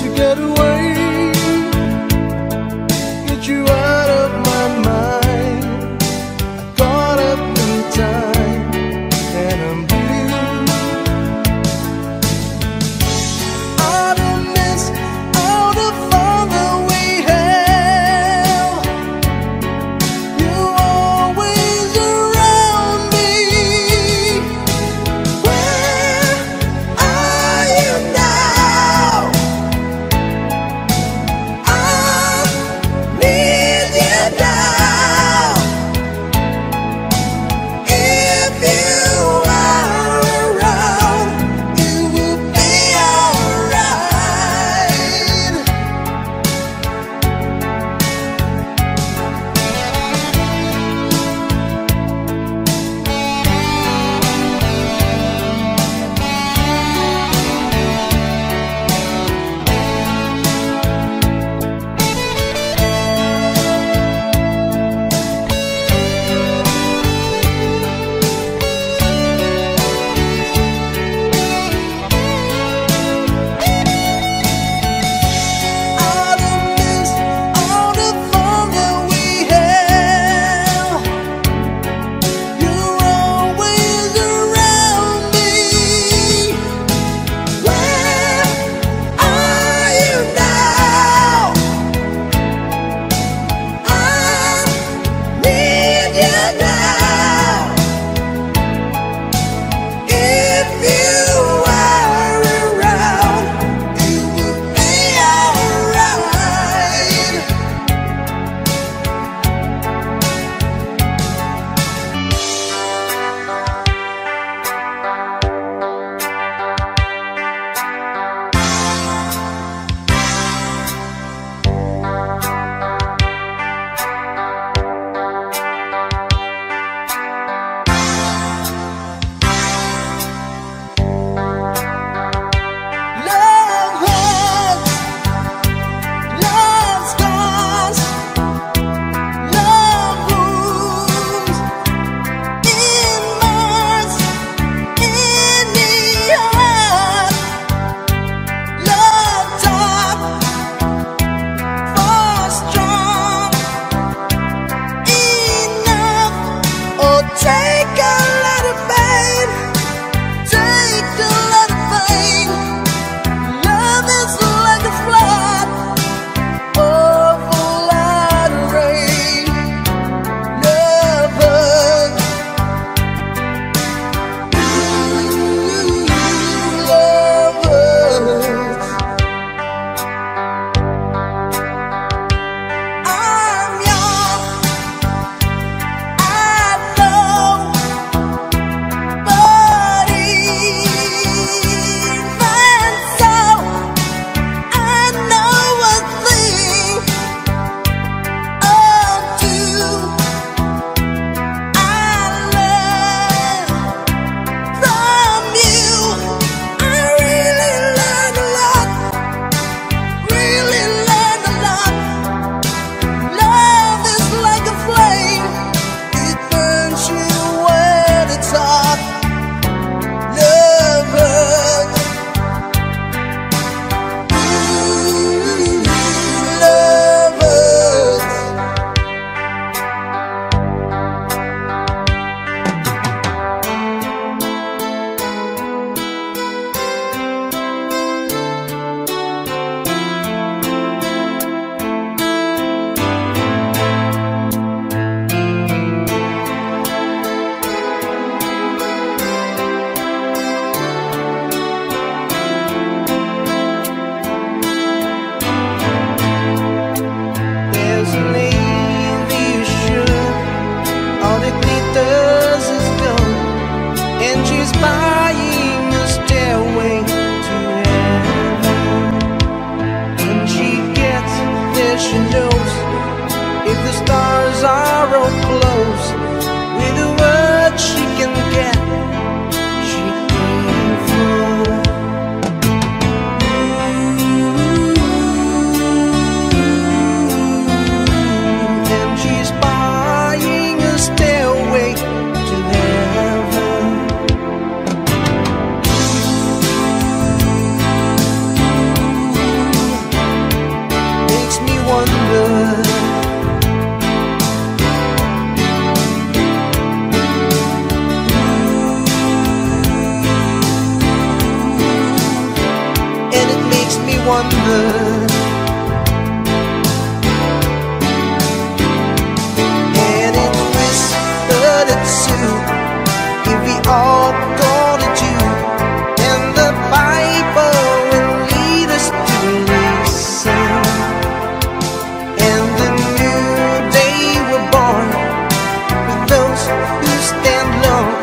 to get away, get you out of my mind. I caught up in time and I'm blue. I don't miss all the fun that we have. You're always around me. Where are you now? wonder. And it's whispered it's you, give me all God to you, and the Bible will lead us to listen. And the new day we're born with those who stand alone.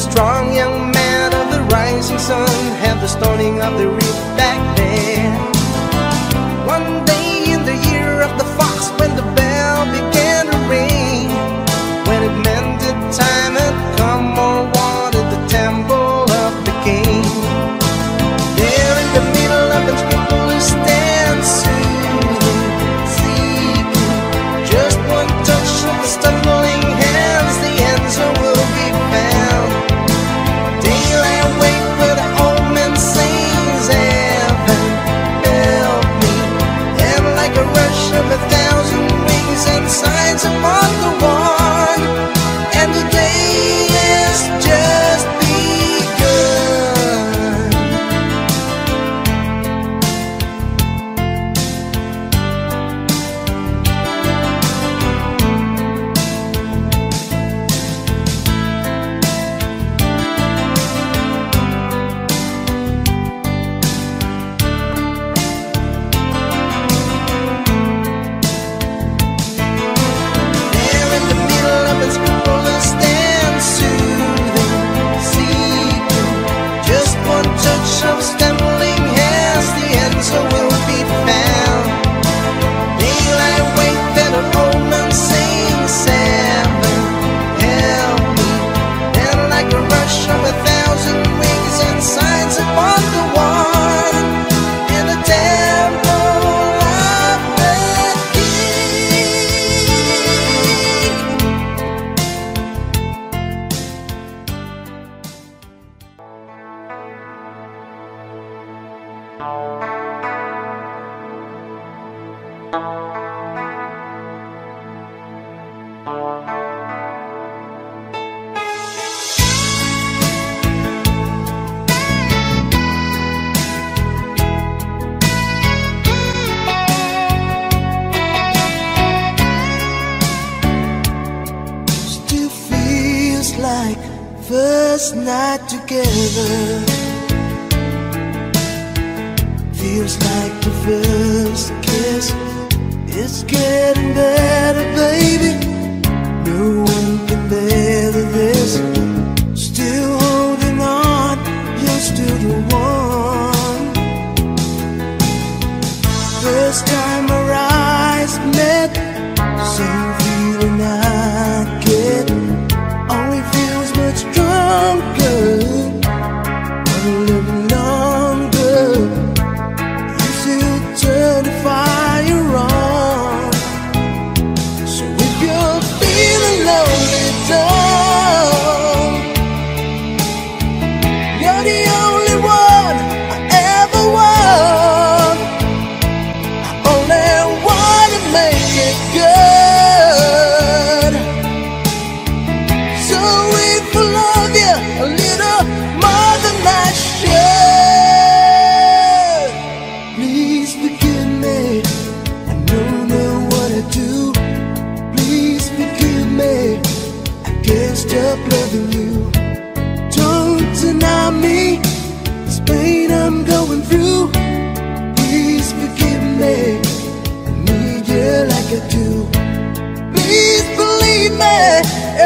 A strong young man of the rising sun had the stoning of the reef back then. One day in the year of the fox, when the bell began to ring, when it meant that time had come, or wanted the temple of the king. There in the middle of the temple stands soothing, seeking just one touch of the stumbling hands. The answer will be found. Signs upon the wall, and the day is just begun. First night together, feels like the first kiss. It's getting better, baby. No one can better this. Still holding on, you're still the one. First time our eyes met, same feeling I get. Only feels much stronger, a little longer. You still turn the fire on. So if you're feeling lonely, don't. You're the only one I ever want. I only want to make it good.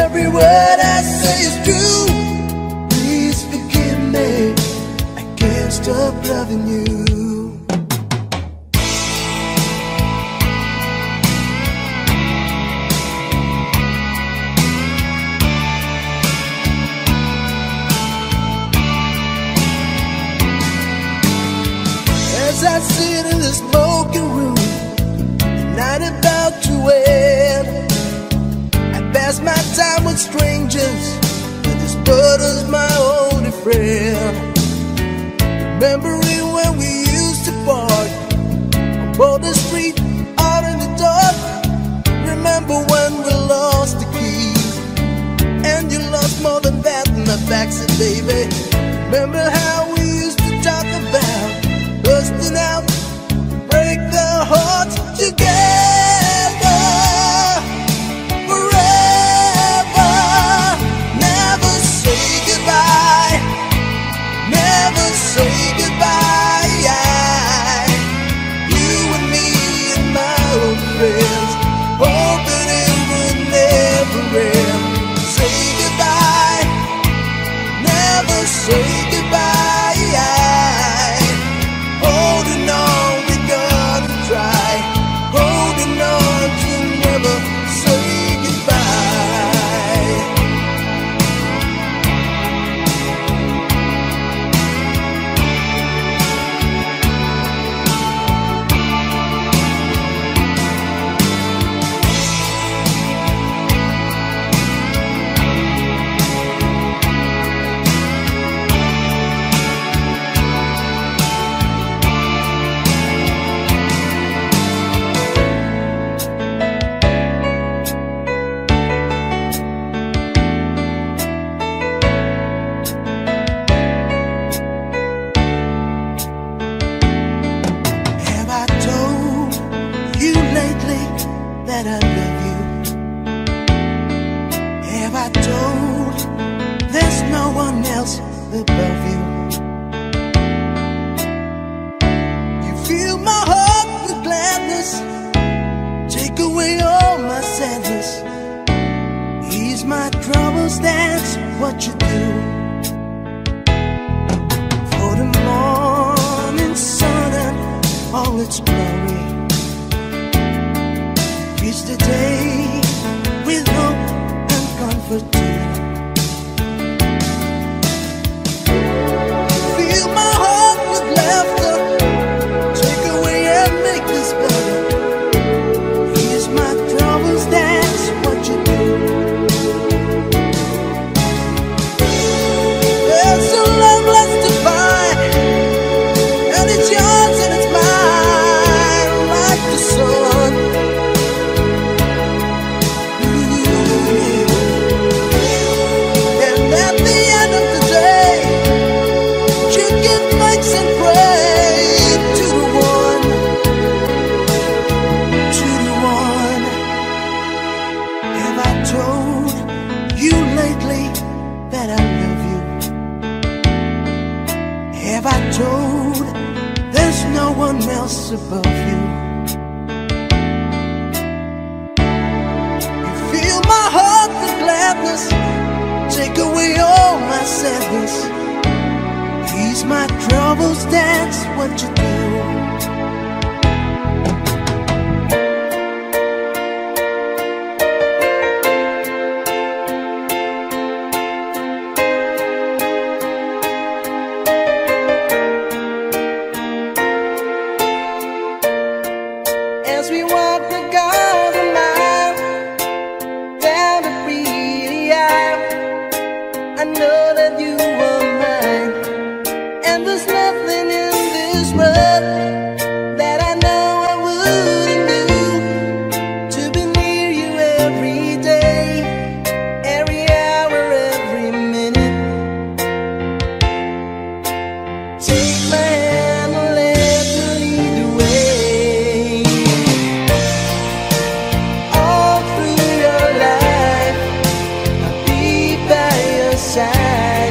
Every word I say is true. Please forgive me, I can't stop loving you. friend. Remembering when we used to park on Boulder Street, out in the dark. Remember when we lost the keys, and you lost more than that in the backseat, baby. Remember how we used to talk about busting out, break their hearts together forever. Never say goodbye, never say goodbye. You and me and my old friends, hoping it would never end. Say goodbye, never say goodbye. Holding on, we gotta try. Holding on to never say goodbye. That I love you. Have I told there's no one else above you? You fill my heart with gladness, take away all my sadness, ease my troubles, that's what you do. For the morning sun and all its glory, reach the day with hope and comfort too. Fill my heart with laughter, take away and make this better, ease my troubles, that's what you do. There's so long left to find, and it's yours and it's mine, like the sun. Have I told there's no one else above you? You fill my heart with gladness, take away all my sadness, ease my troubles, that's what you do. As we walk the golden mile down the pretty aisle, I know that you are mine, and there's nothing in this world that I know I wouldn't do to be near you every day, every hour, every minute. Take my hand. Side.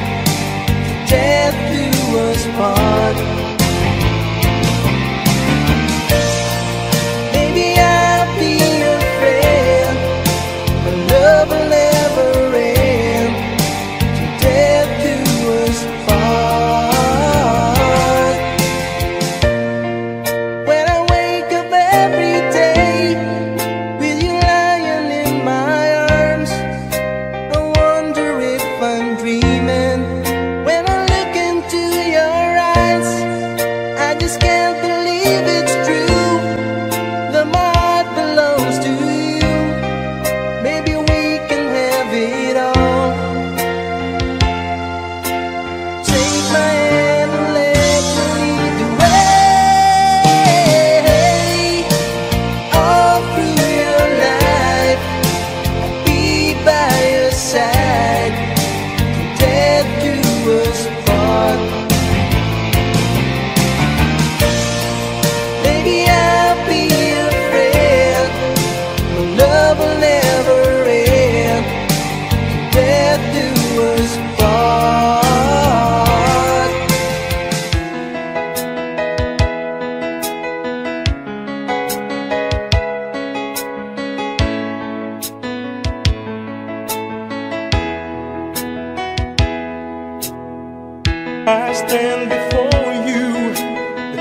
stand before you,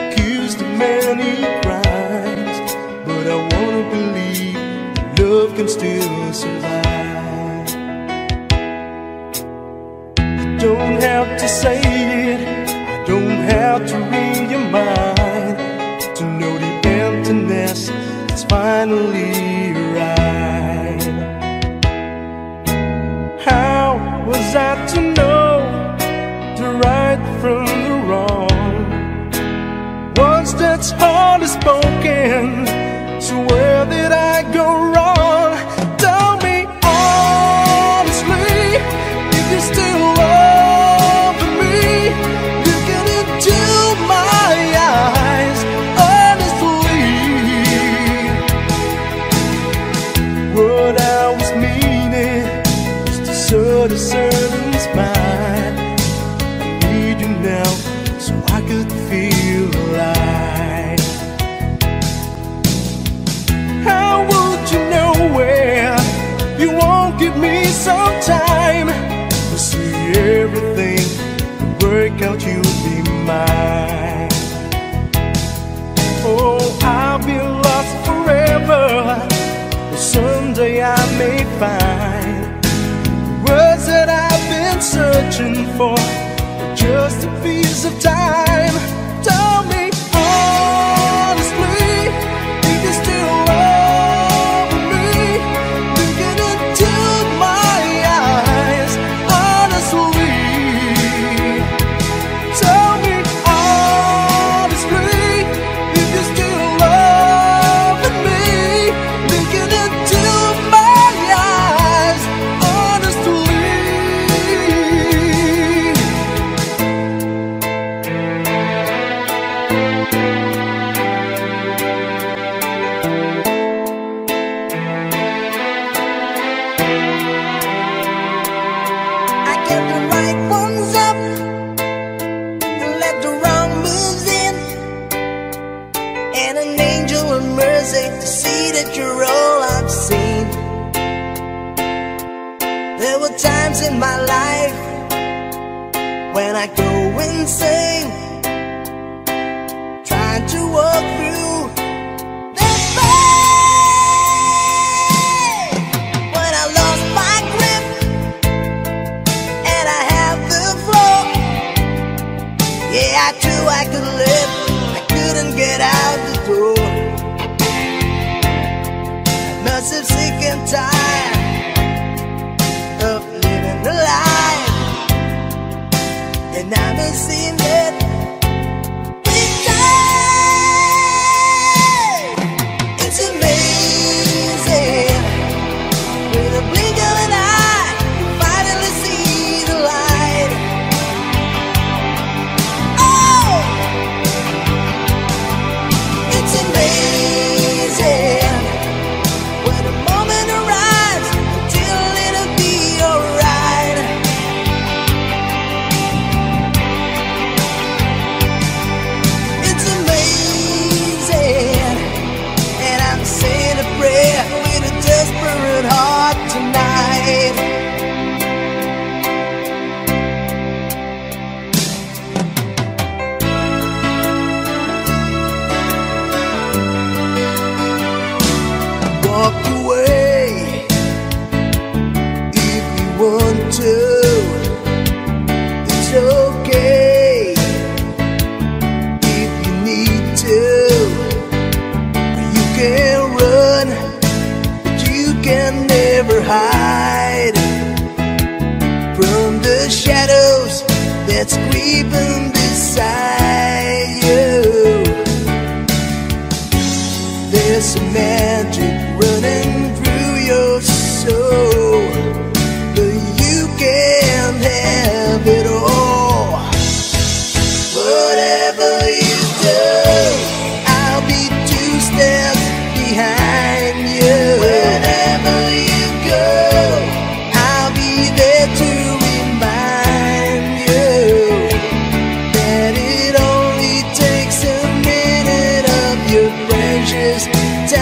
accused of many crimes, but I wanna believe love can still survive. You don't have to say it, I don't have to read your mind, to know the emptiness is finally right. How was I to know from the wrong? Words that's hardly spoken, so where did I go wrong? Tell me honestly, if you still love me, looking into my eyes honestly. What I was meaning was to sort of serve his mind. Now, so I could feel alive. How would you know where you won't give me some time to see everything and work out? You'll be mine. Oh, I'll be lost forever, but someday I may find the words that I've been searching for, just a piece of time. Tell me honestly, if you still love me, looking into my eyes honestly. Tell me honestly, if you still love me, looking into my eyes honestly. Get the right ones up and let the wrong moves in, and an angel of mercy to see that you're all I've seen. There were times in my life when I go insane, trying to walk through the pain. When I lost my grip and I had the flow, yeah, I knew I could live, I couldn't get out the door. I must have sick and tired of living a lie, and I've been seeing it big time. It's amazing, with a blink of an eye, finally see the light. Oh, it's amazing when the moment arrives, until it'll be alright. It's amazing, and I'm saying a prayer with a desperate heart tonight. Walk away if you want to, it's okay if you need to. You can run, but you can never hide from the shadows that's creeping beside you. There's some magic running through your soul, but you can't have it all. Whatever you do, I'll be 2 steps behind you. Wherever you go, I'll be there to remind you that it only takes a minute of your precious time.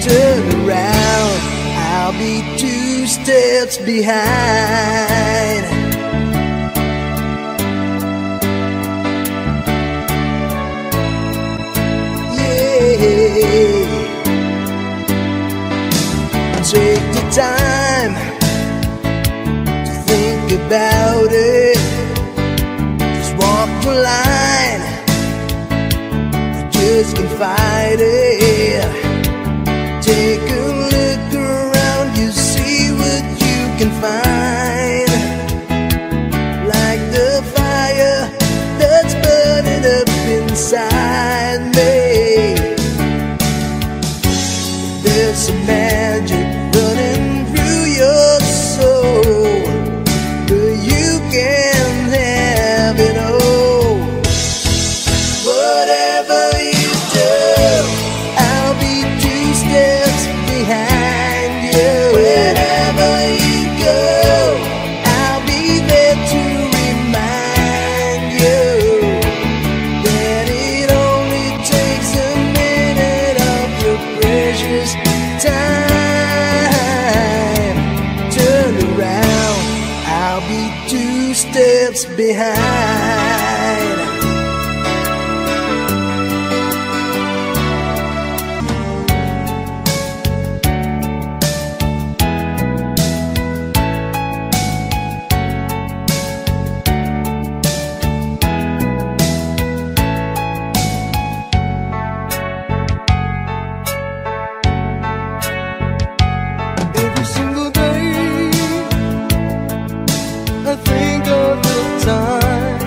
Turn around, I'll be 2 steps behind. day. Take the time to think about it. Just walk the line, you just can't fight it. Take a look around, you see what you can find. Like the fire that's burning up inside me. There's some magic running through your soul, but you can have it all. Whatever you do, I'll be 2 steps behind you. Wherever you go, I'll be there to remind you that it only takes a minute of your precious time. I'll be 2 steps behind. I think of the time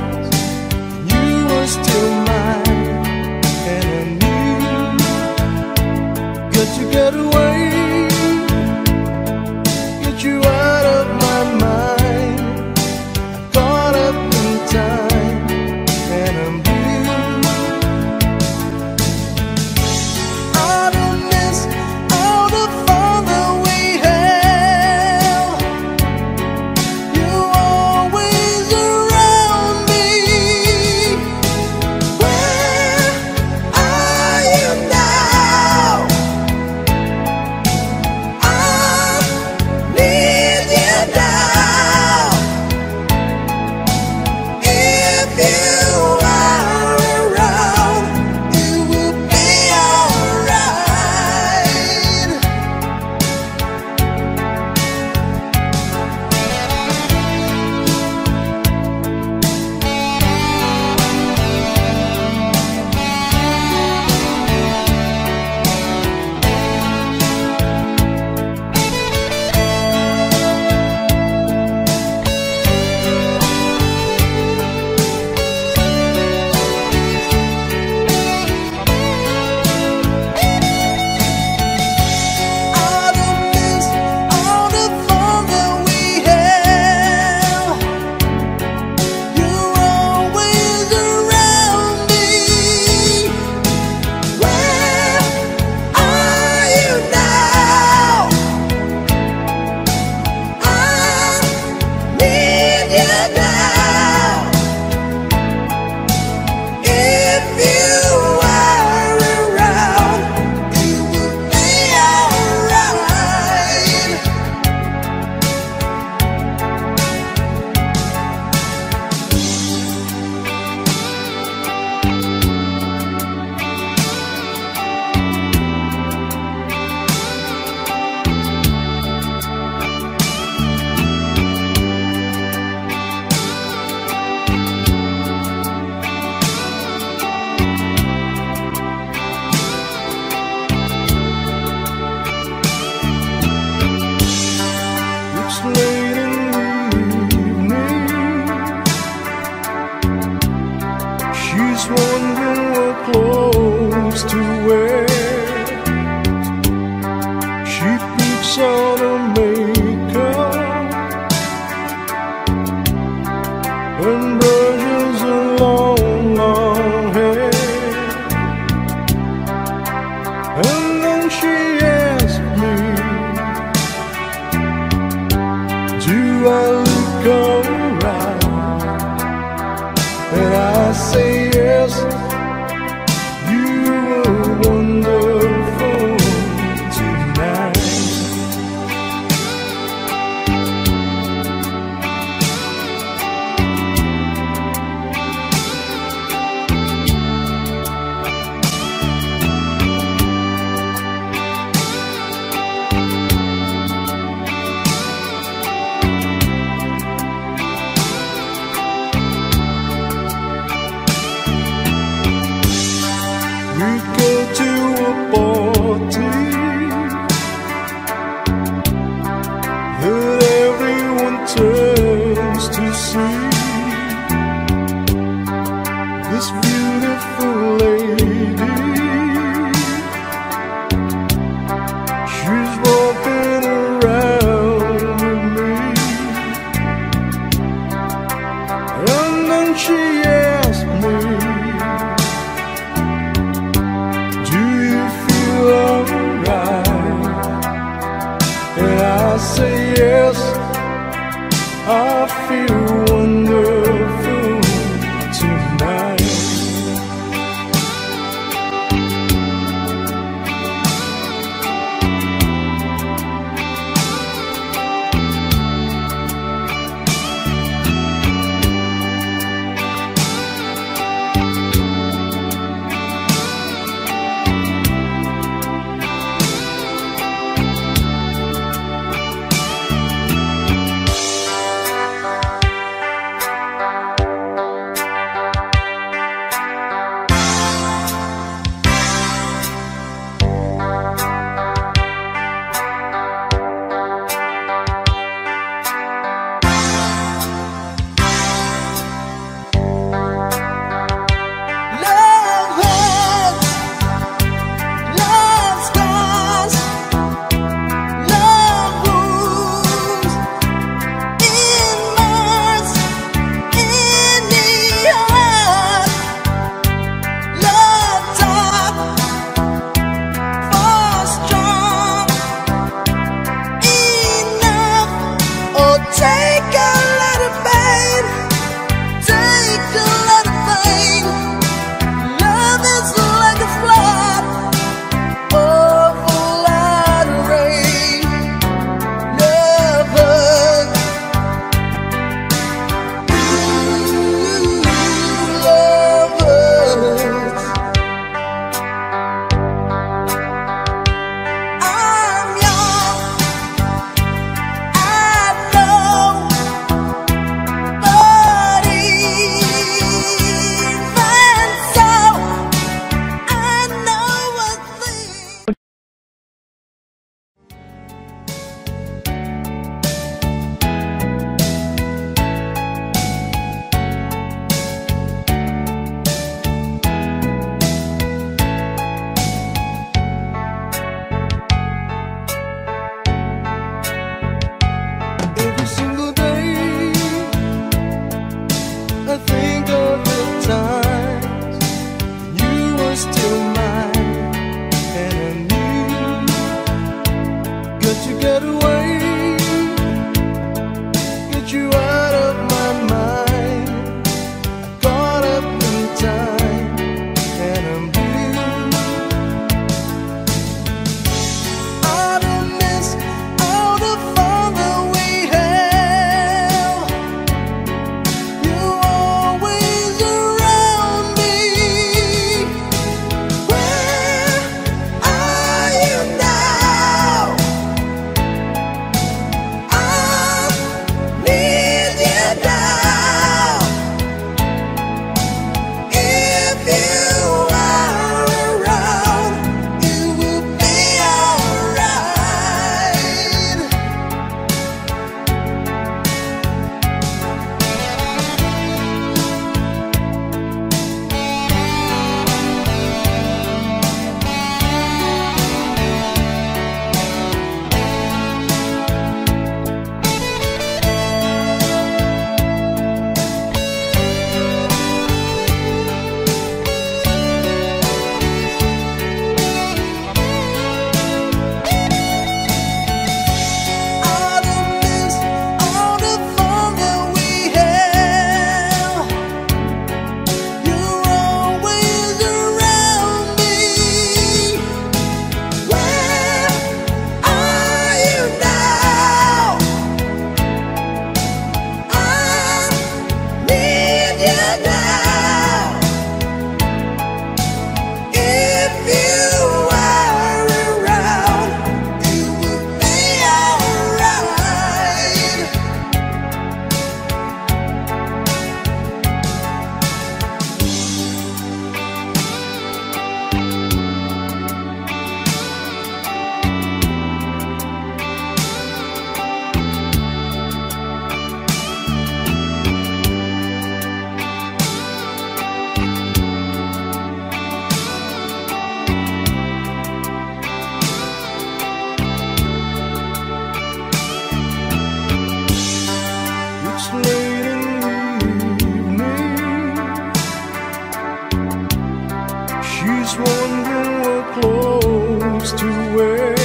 was wondering we're close to where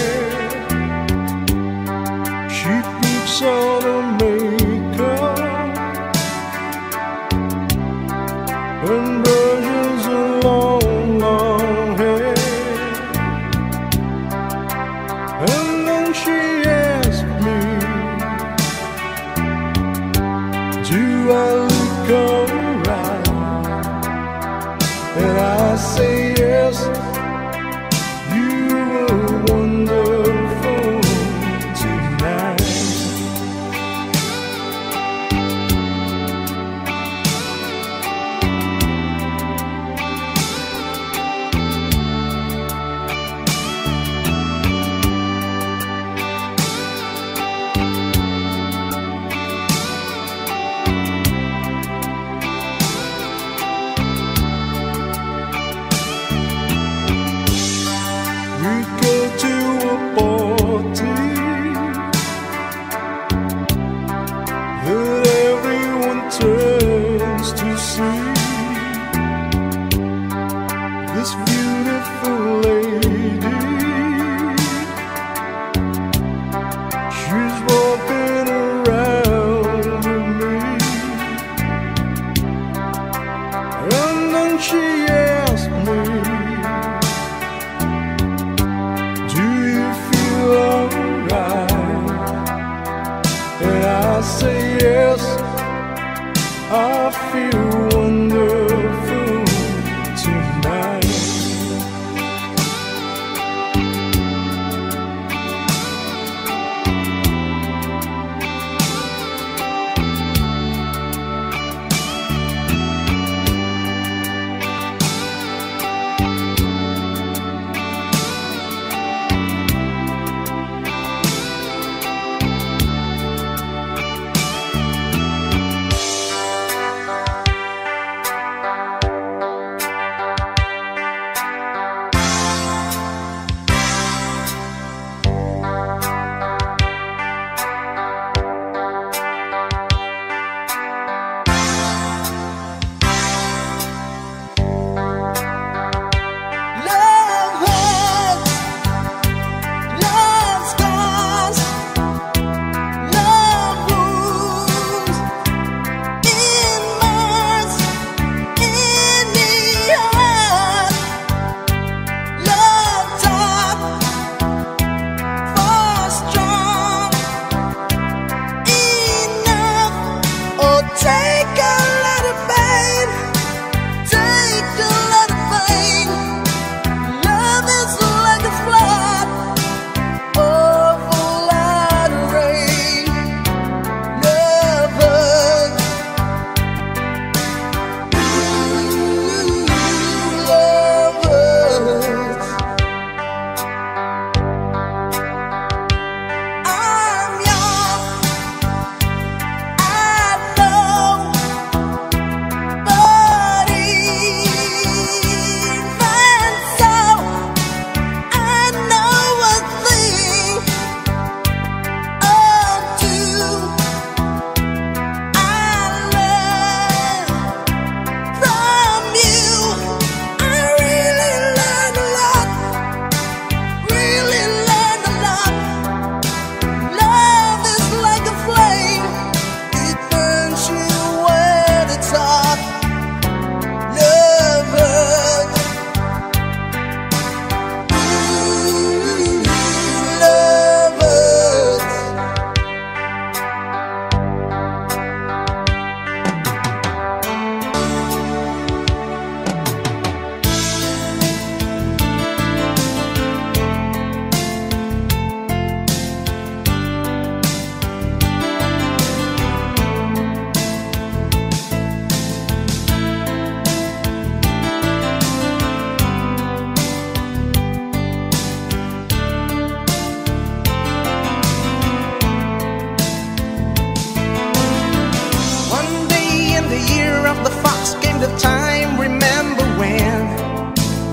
she puts on her makeup and brushes her long, long hair. And then she asked me, do I look alright? And I say yes, you were wonderful tonight. This beautiful lady, she's walking around with me. And then she asked me, do you feel alright? And I say yes, I feel wonderful tonight.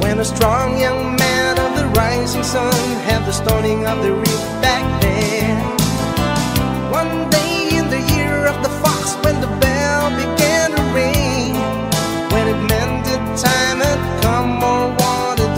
A strong young man of the rising sun had the stoning of the reef back then. One day in the year of the fox, when the bell began to ring, when it meant that time had come, or wanted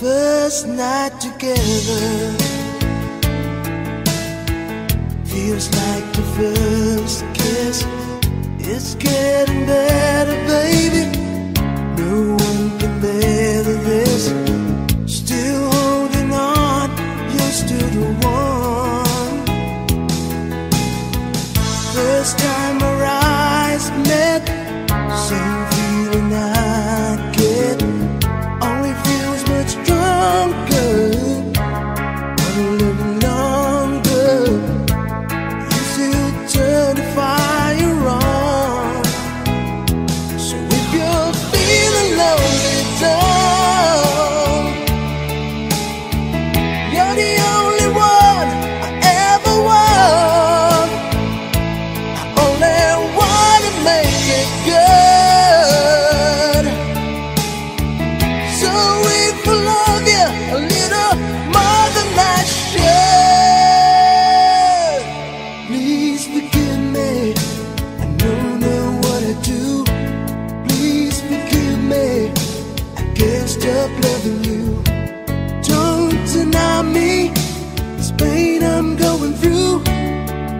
First night together, feels like the first kiss. It's getting better, baby. No one can better this. Still holding on, you're still the one. First time our eyes met, same feeling I get. Only feels much stronger, a little longer. You still turn the fire on. So if you're feeling lonely, darling, you're the only one I ever want. I only want to make it good. So if I love you a little more than I should, please forgive me. I don't know what I do. Please forgive me. I can't stop loving you. Don't deny me this pain I'm going through.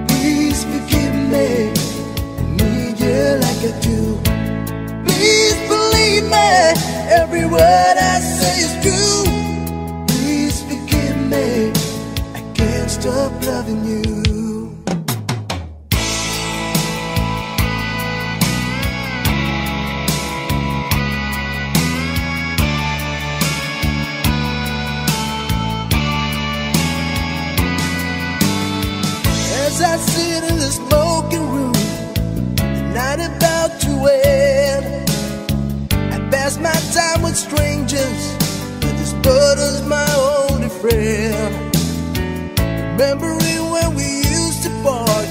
Please forgive me. I need you like I do. Please believe me. Every word I say is true. Please forgive me. I can't stop loving you. As I sit in the smoking room, the night about to end, I pass my time with strangers, but this bottle's my only friend. Remembering when we used to park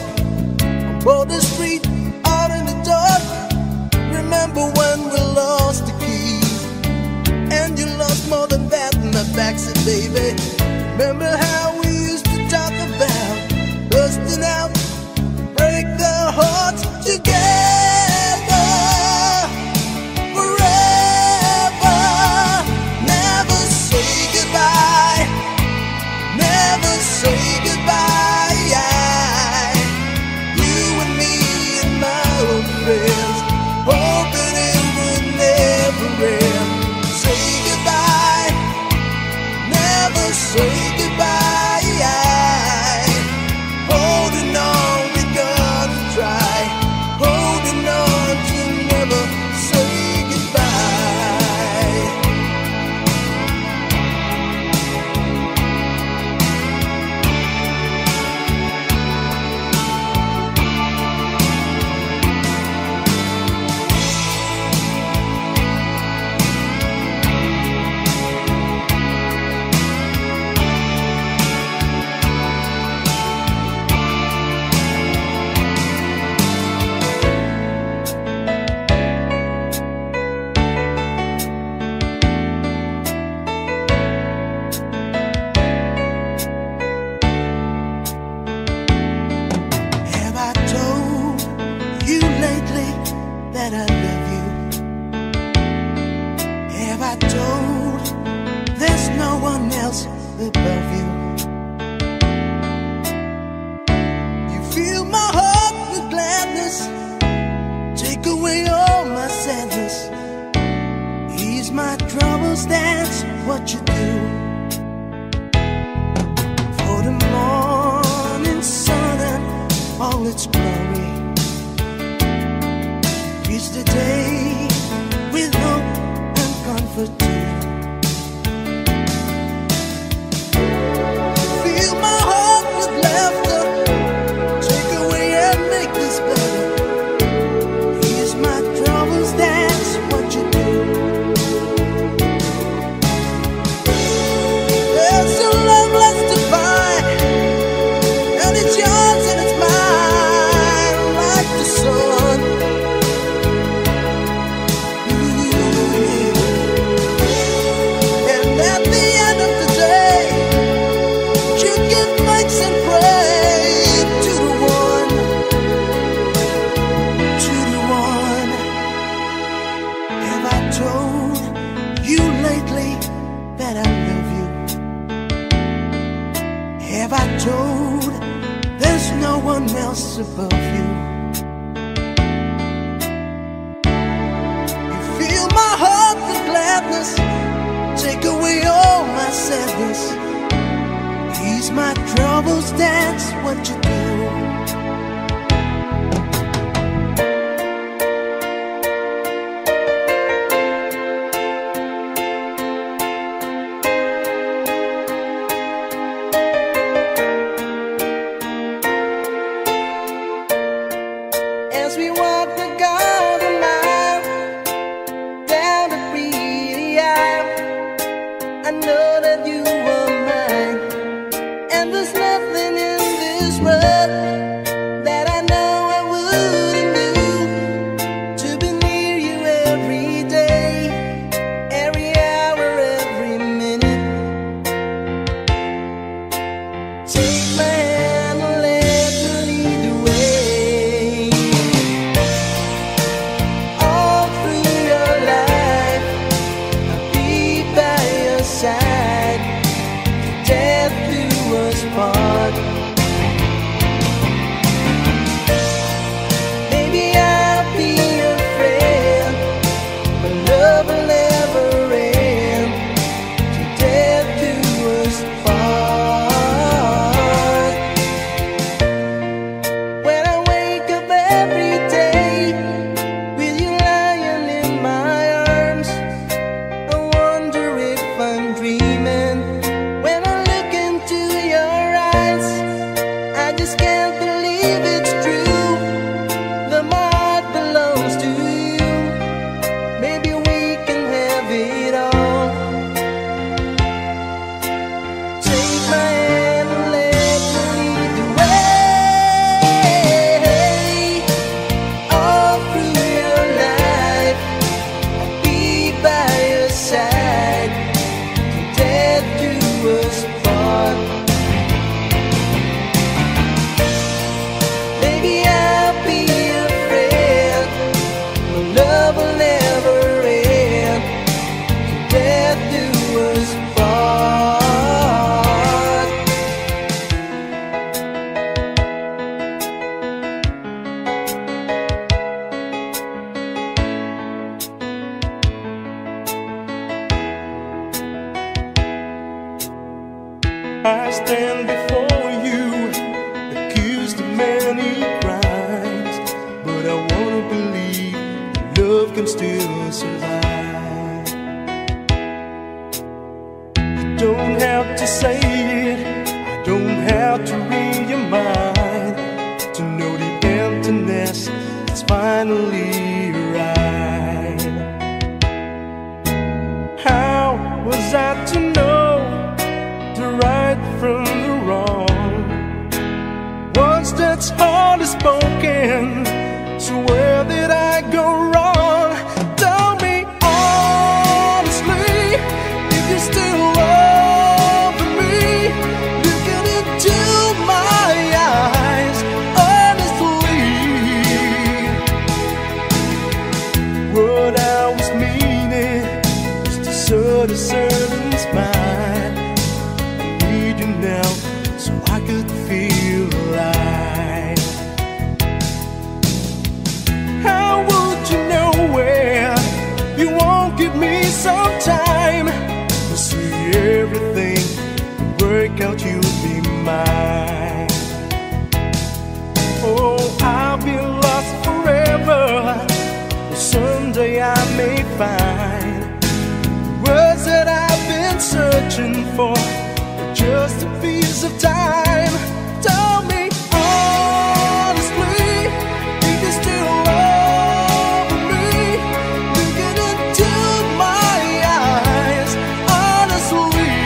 on Border Street, out in the dark. Remember when we lost the keys, and you lost more than that in the backseat, baby. Remember how we used to talk about busting out, break the hearts together forever. Never say goodbye. Never say goodbye. You and me and my old friends, hoping it would never end. Say goodbye. Never say goodbye. Holding on, we gotta try. Holding on to never say goodbye. Have I told you lately that I love you? Have I told there's no one else above you? You fill my heart with gladness, take away all my sadness, ease my troubles, that's what you do. For the morning sun and all its glory, reach the day with hope and comfort too. Fill my heart with laughter, take away and make this better, ease my troubles, that's what you do. There's a love left to find, and it's yours. never told. There's no one else above you. You fill my heart with gladness, take away all my sadness. Ease my troubles, that's what you do. I stand before you, accused of many crimes, but I wanna believe that love can still survive. You don't have to say it, I don't have to read your mind, to know the emptiness that's finally arrived. How was I to know from the wrong? Words that's hardly spoken, so where did I go wrong? Tell me honestly, if you're still over me, looking into my eyes honestly. What I was meaning was to sort of servant's mind. Now, so I could feel alive. How would you know where you won't give me some time? We'll see everything and work out, you'll be mine. Oh, I'll be lost forever, but someday I may find the words that I've been searching for, just a piece of time. Tell me honestly, if you're still over me, looking into my eyes honestly.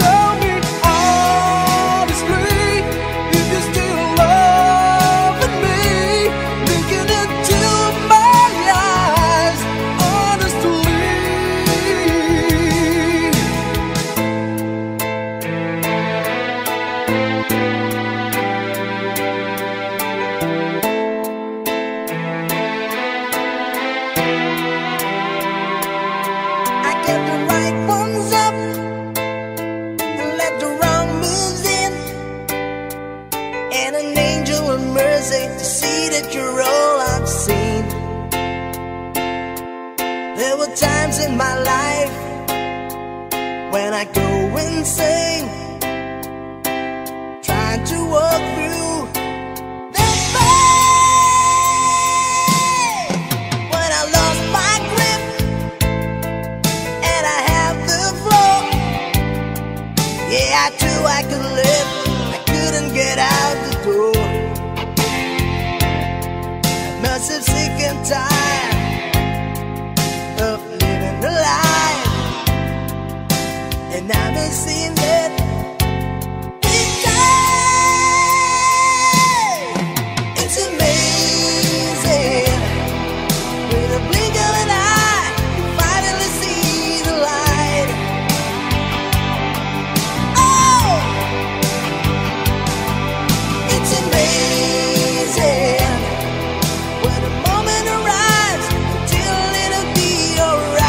Tell me honestly, if you're still over me, looking into my eyes honestly. I go insane, trying to walk through the pain. When I lost my grip and I have the flow, yeah, I knew I could live. I couldn't get out the door. I must have sick and tired of living the life. And I've been seeing that big time. It's amazing, with a blink of an eye, you finally see the light. Oh, it's amazing, when a moment arrives, until it'll be alright.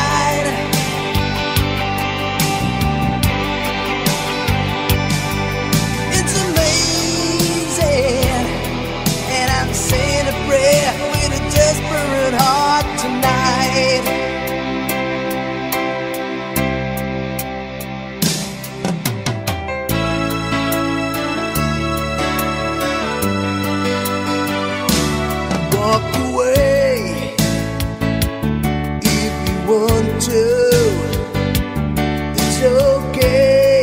Walk away if you want to. It's okay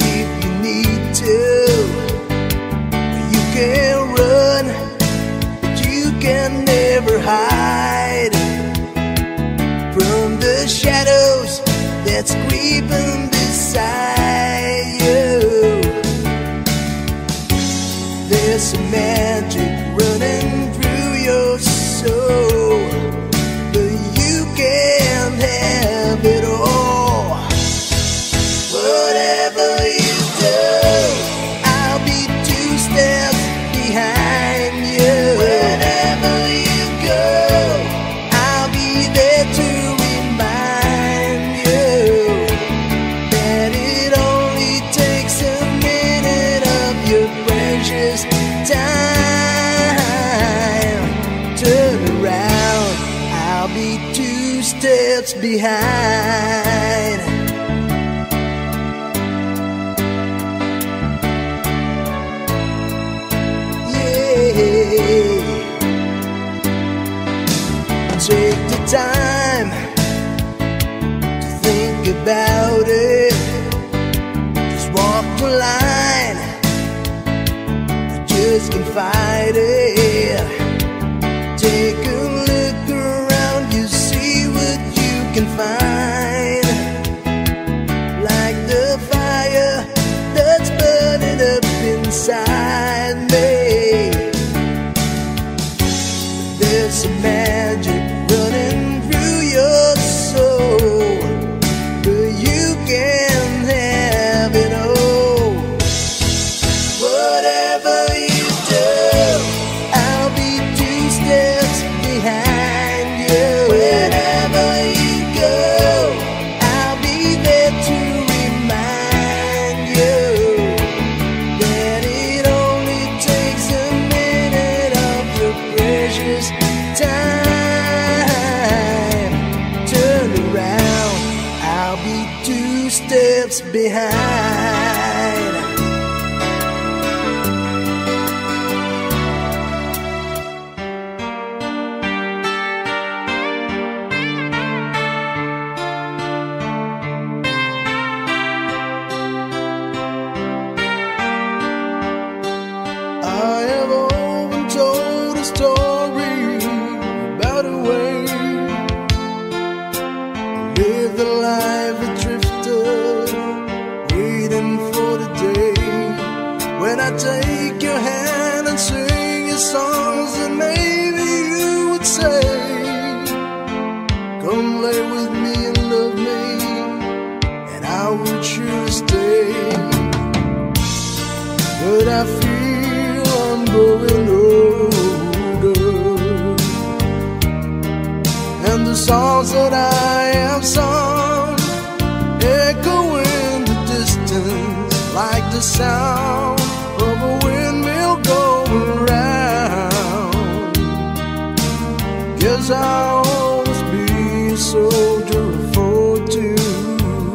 if you need to. You can run, but you can never hide from the shadows that's creeping beside you. There's a magic running through your soul, but you can't have it all. Whatever you do, I'll be 2 steps behind you. Wherever you go, I'll be there to remind you that it only takes a minute of your precious time. I'll be 2 steps behind. Yeah. Take the time to think about it. Just walk the line. I just can't fight it. Take a can find, like the fire that's burning up inside me. There's some magic running through your soul, but you can have it all. Whatever you do, I'll be 2 steps behind you. Wherever you behind. I have often told a story about a way I lived the life of when I take your hand and sing your songs, and maybe you would say, come lay with me and love me, and I will choose to stay. But I feel I'm growing older, and the songs that I have sung echo in the distance like the sound of a windmill going round. Guess I'll always be a soldier of fortune,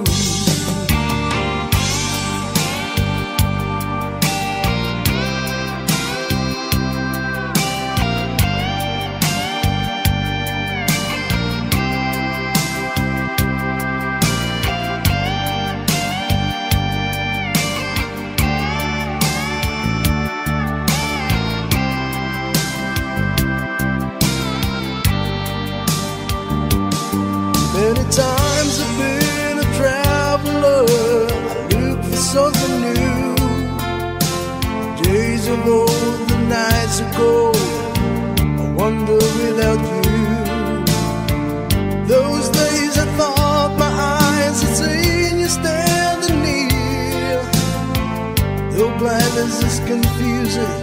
blindness is confusing,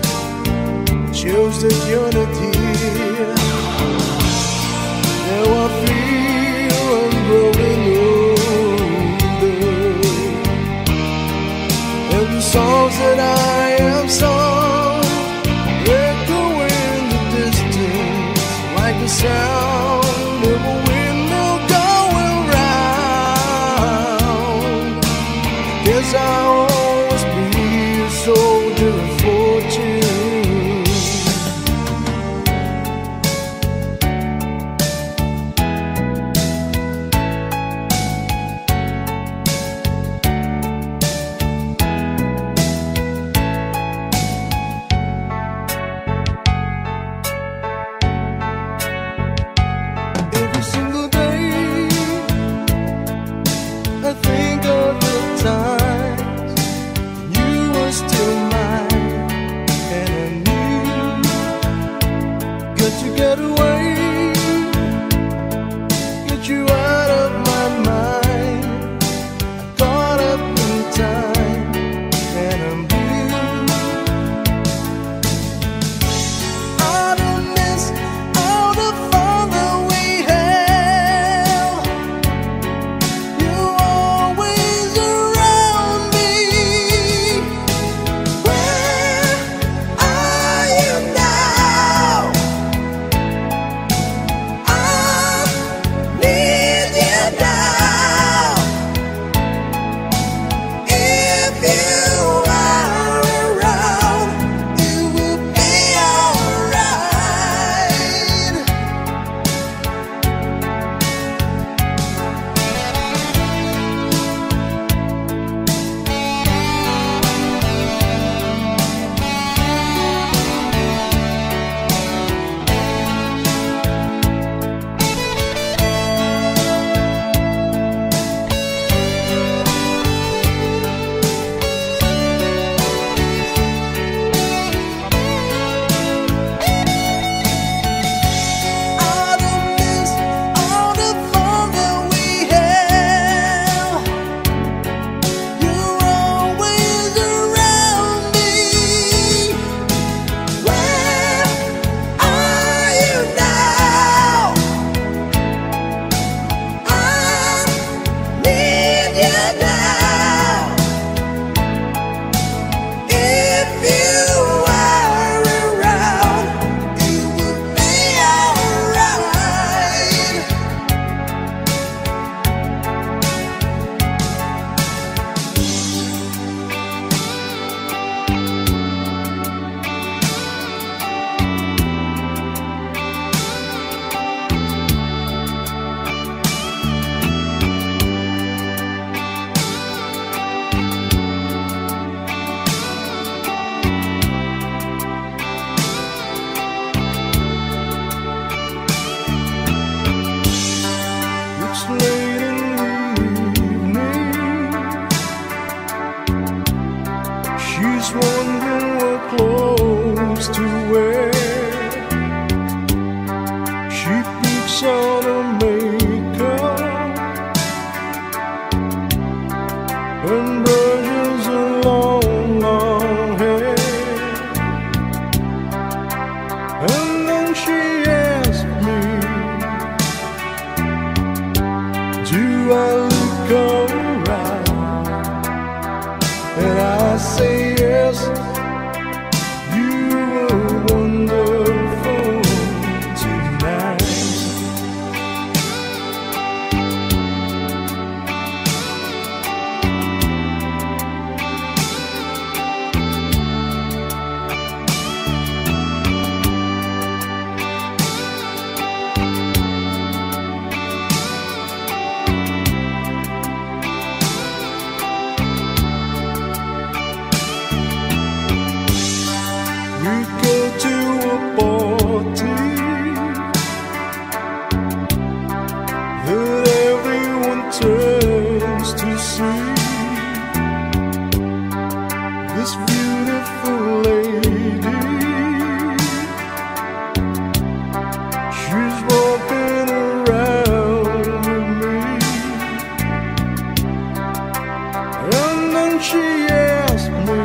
shows that unity. Now I feel I'm growing older, and the songs that I have sung echo in the distance like the sound of a window going round. Guess I'll always be a soldier of fortune. Every single day I think of the time still mine, and I knew, could you get away, get you out of my mind. I caught up in time, and I'm blue. Out of this, out of all that we have, you're always around me. She's wondering what clothes to wear. She picks out her makeup and brushes her long, long hair. And then she asked me, do I look alright? And I say, you were wonderful tonight. We go to a party that everyone turns to see. This beautiful lady, she's walking around with me. And then she asked me,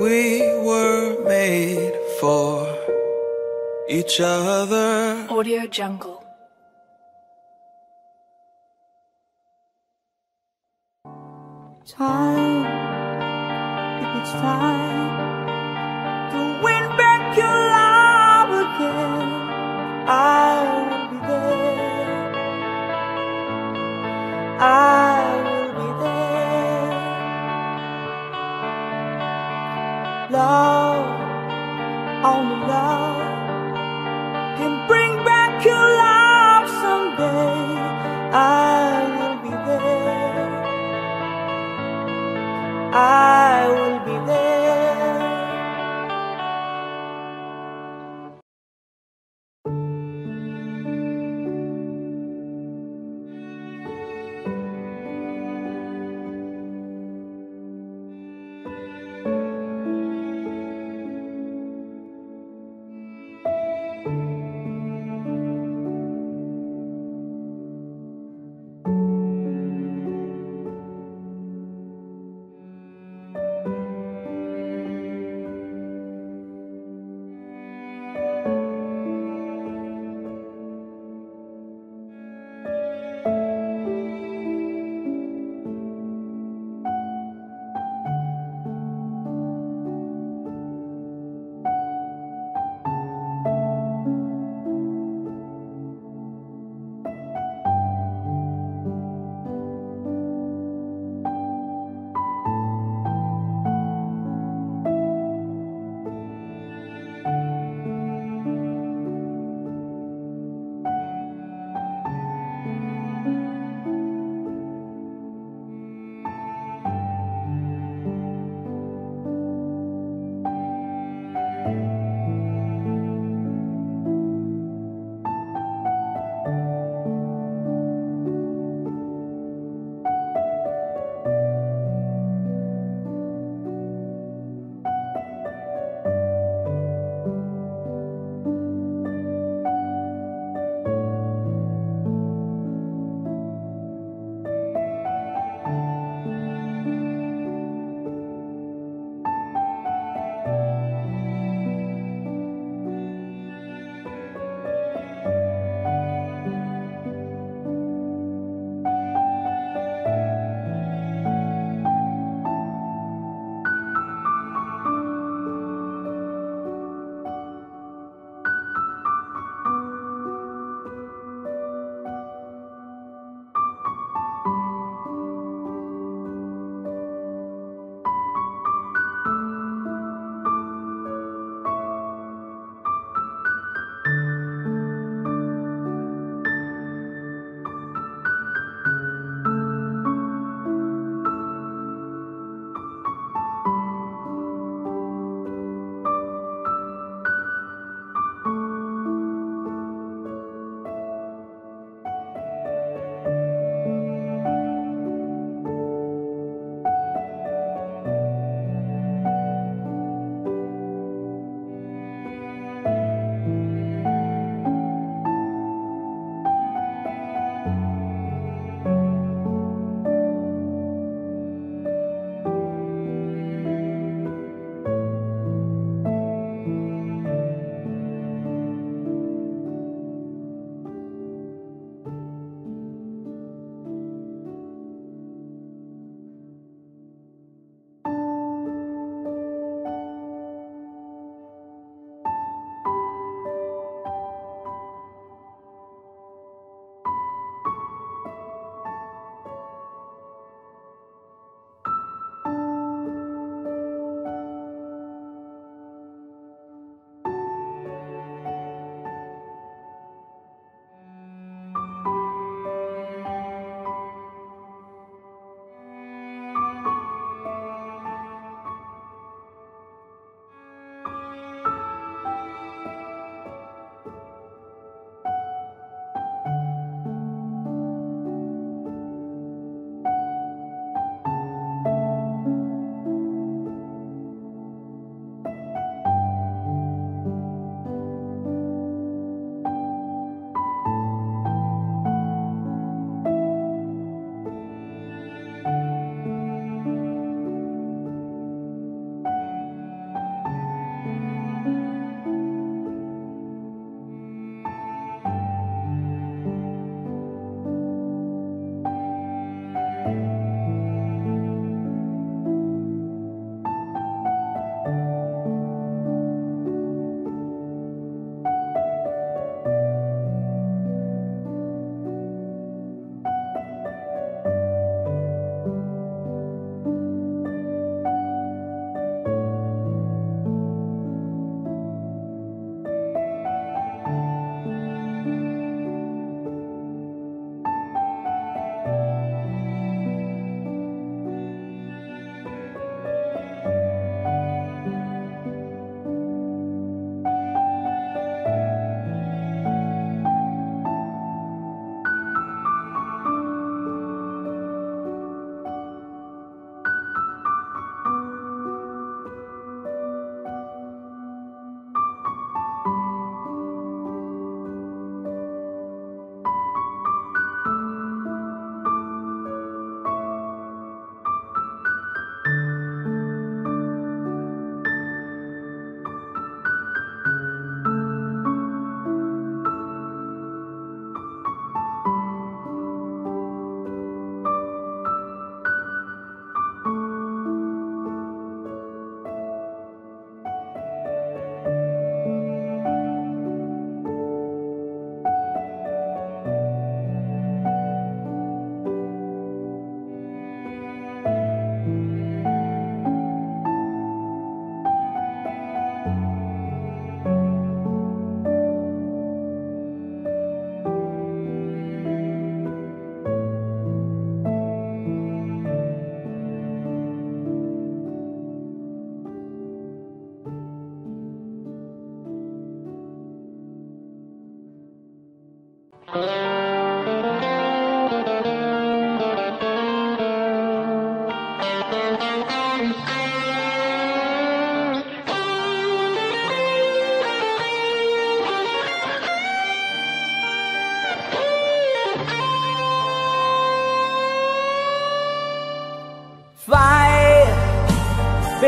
We were made for each other. Audio Jungle. Time, if it's time to win back your love again, I will be there. I will be there. Love, only love can bring back your love someday. I will be there.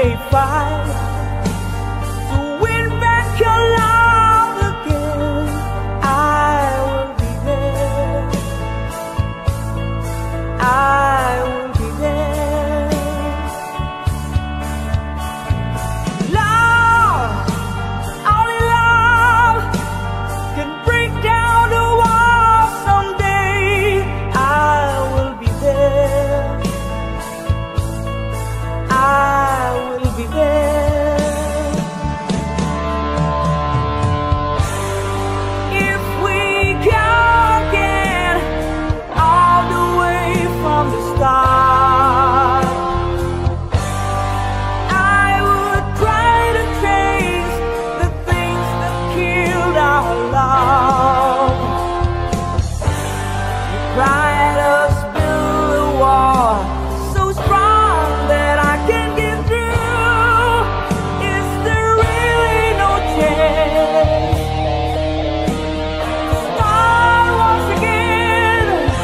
they fight to win back your love again. I will be there, I will be there. Love, only love can break down the wall someday. I will be there, I will be there. If we can get all the way from the start, I would try to change the things that killed our love. You tried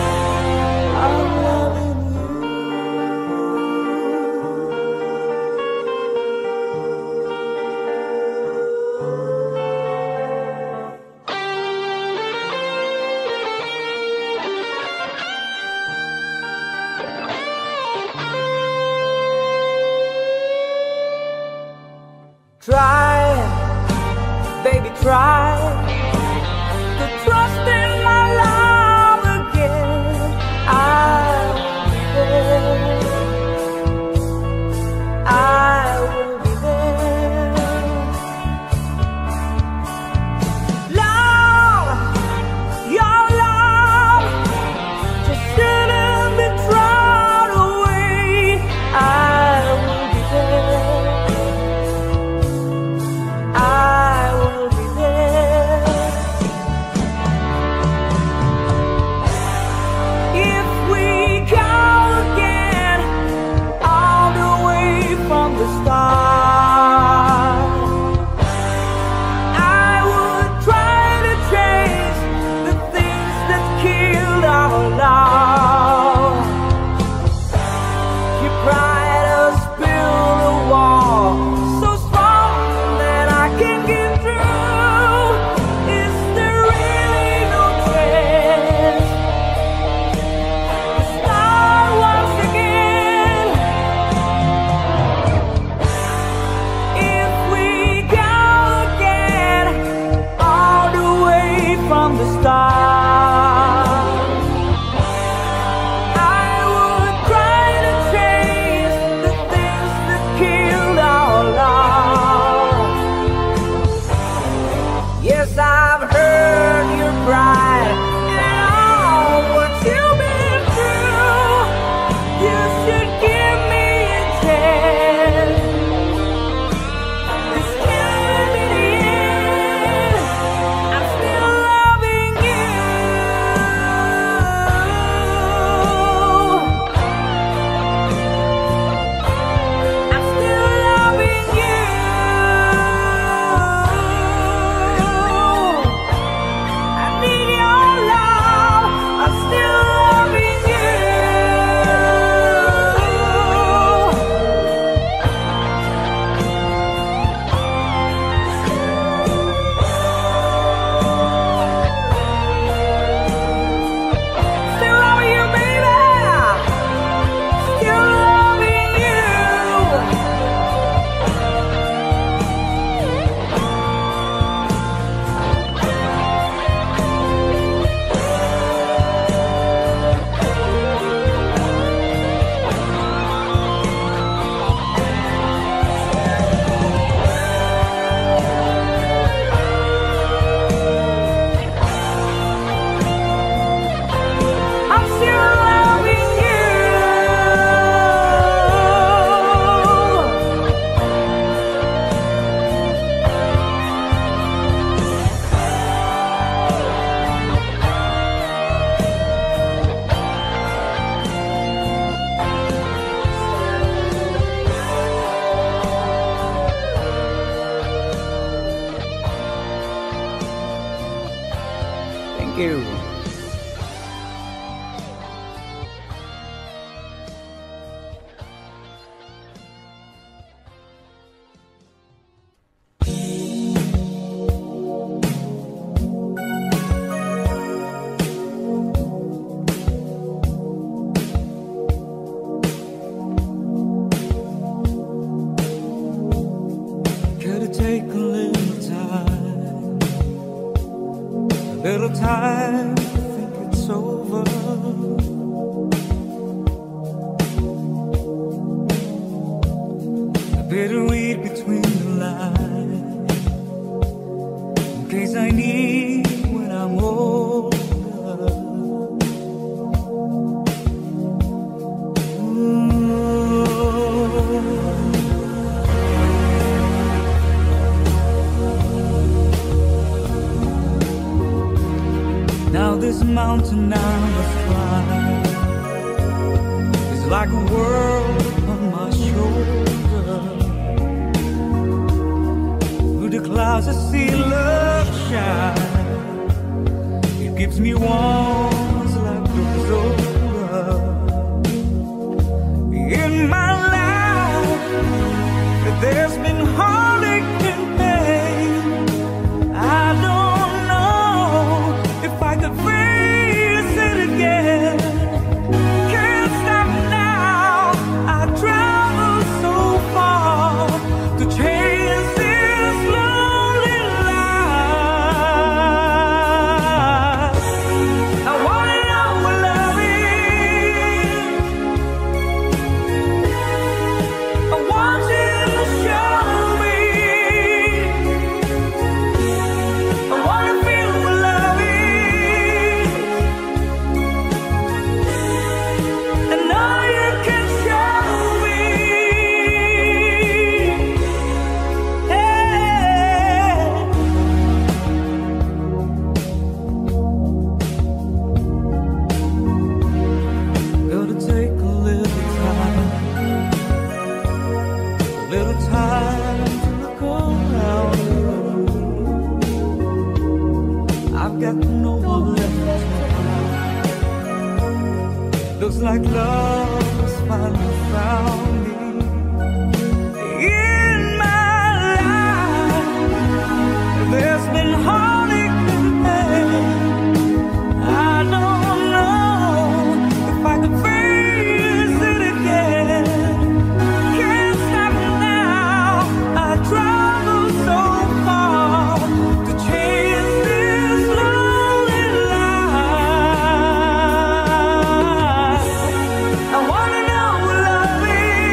to build a wall so strong that I can't get through. Is there really no chance to start once again? I'm loving you. Try, baby, try to trust in my love again. I will be there, I will be there. Love, your love just shouldn't be thrown away. I will be there, I will be there. If we can get all the way from the start, I would try to change the things that killed our love. You tried to build a wall so strong that I can't get through. Is there really no chance to start once again? If we can get all the way from the start, I would try to change the things that killed our love. Yes, I've heard your cry and all what you've been through. You should give me a chance. It's killing me the end. I'm still loving you. I'm still loving you. I need your love. I'm still loving you. Still loving you, baby. Still loving you. I'm still loving you. Thank you. of time to think it's over. I better read between the lines, in case I need when I'm older. Now this mountain I must climb is like a world on my shoulders. Through the clouds I see love shine. It gives me warmth like the soul. In my life there's been heartache and pain. I don't like love's finally found me. In my life there's been heartache and pain. I don't know if I can face it again. Can't stop now, I travel so far to chase this lonely life. I wanna know what love is.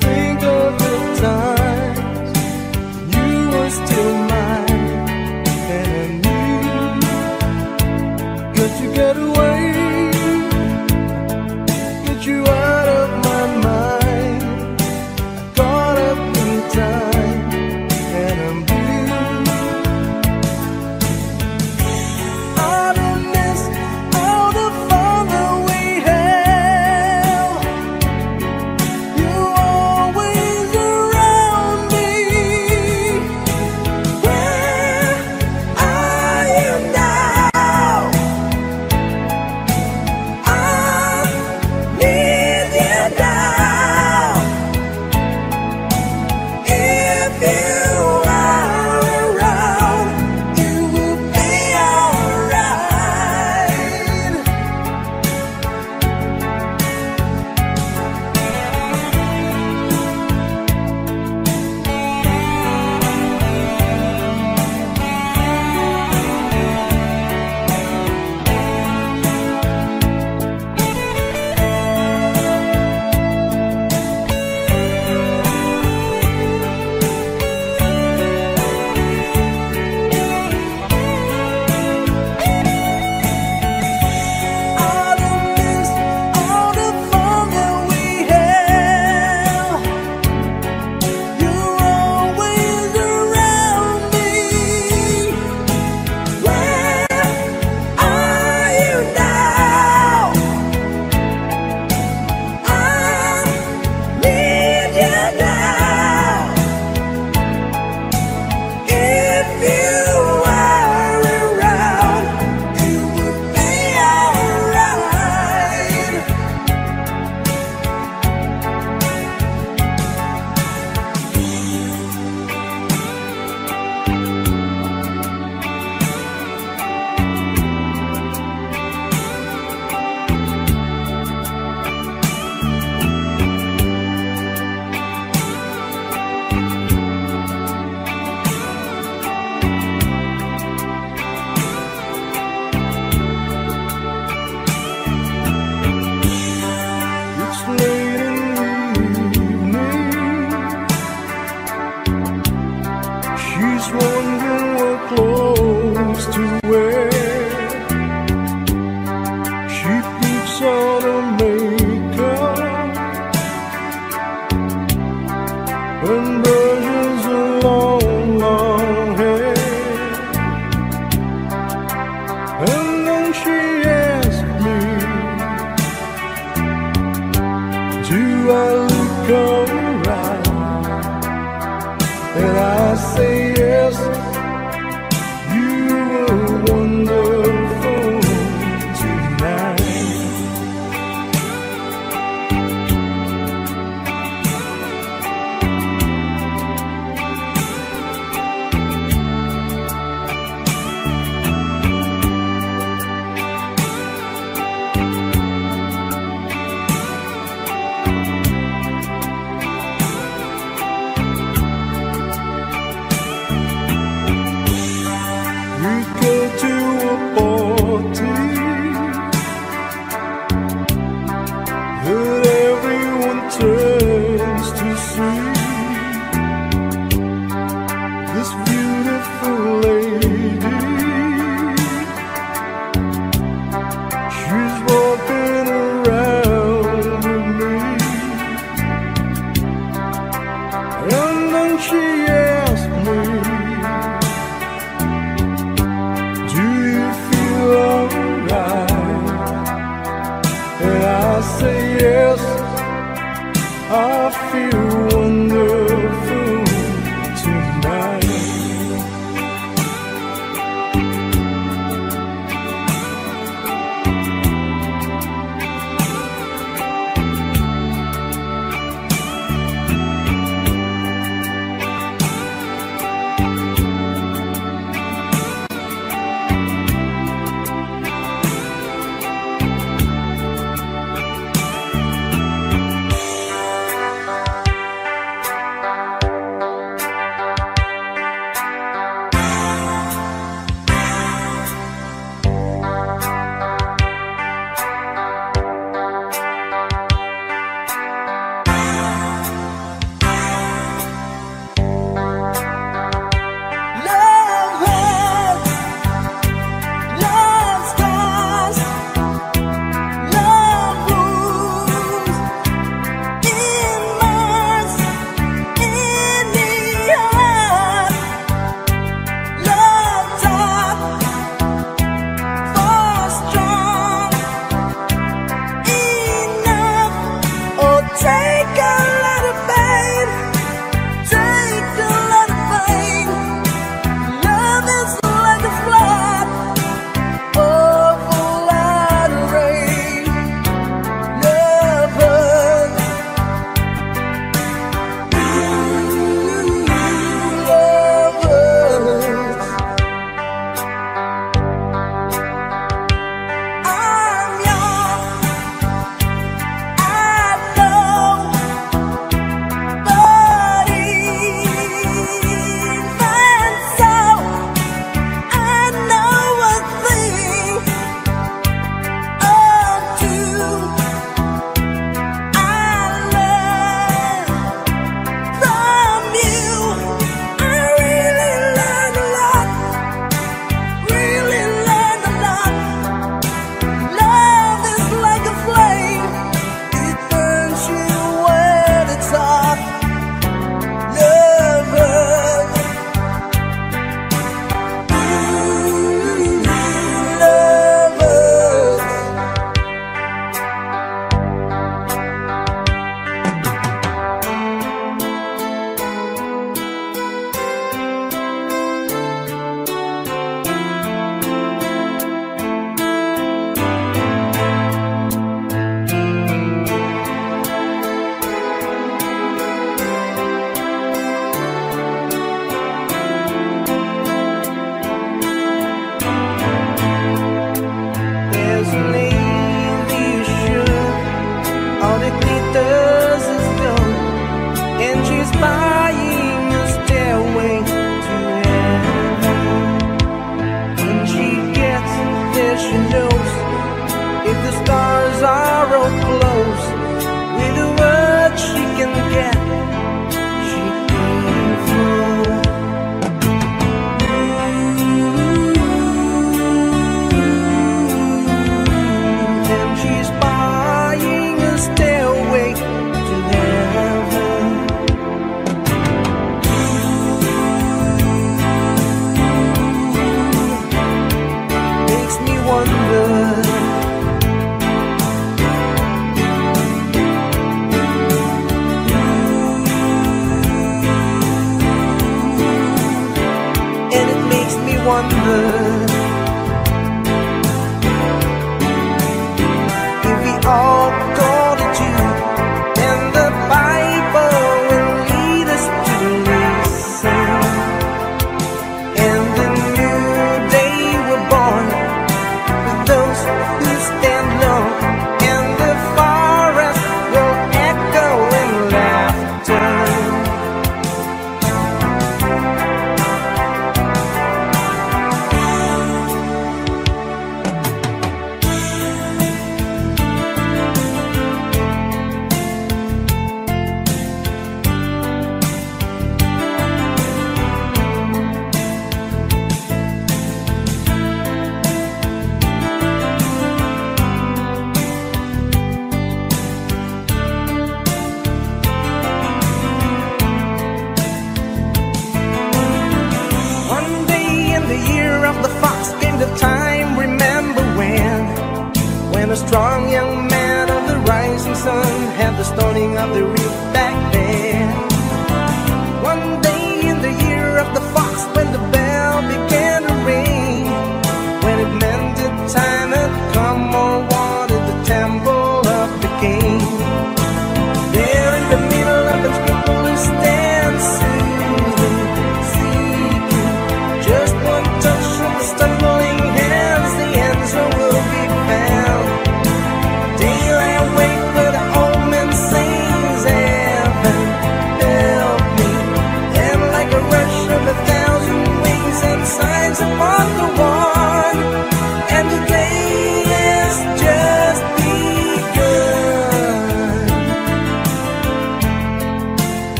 think of the times you were still mine, and I knew that you get away.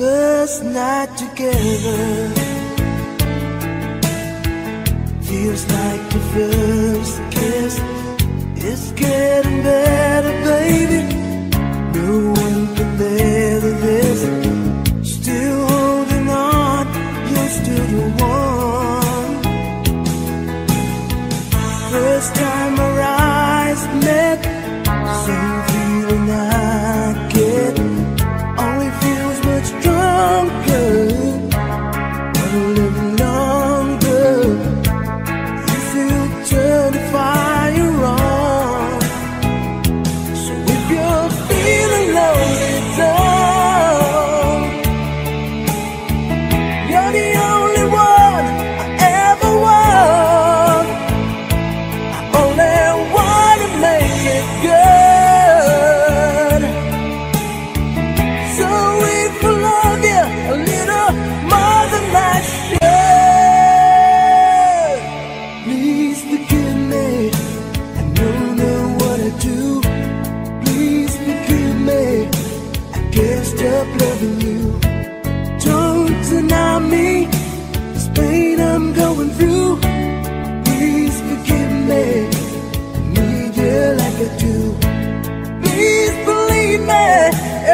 First night together, feels like the first kiss. It's getting better, baby. No one can better this. Still holding on, you're still the one. First time our eyes met, same feeling I get.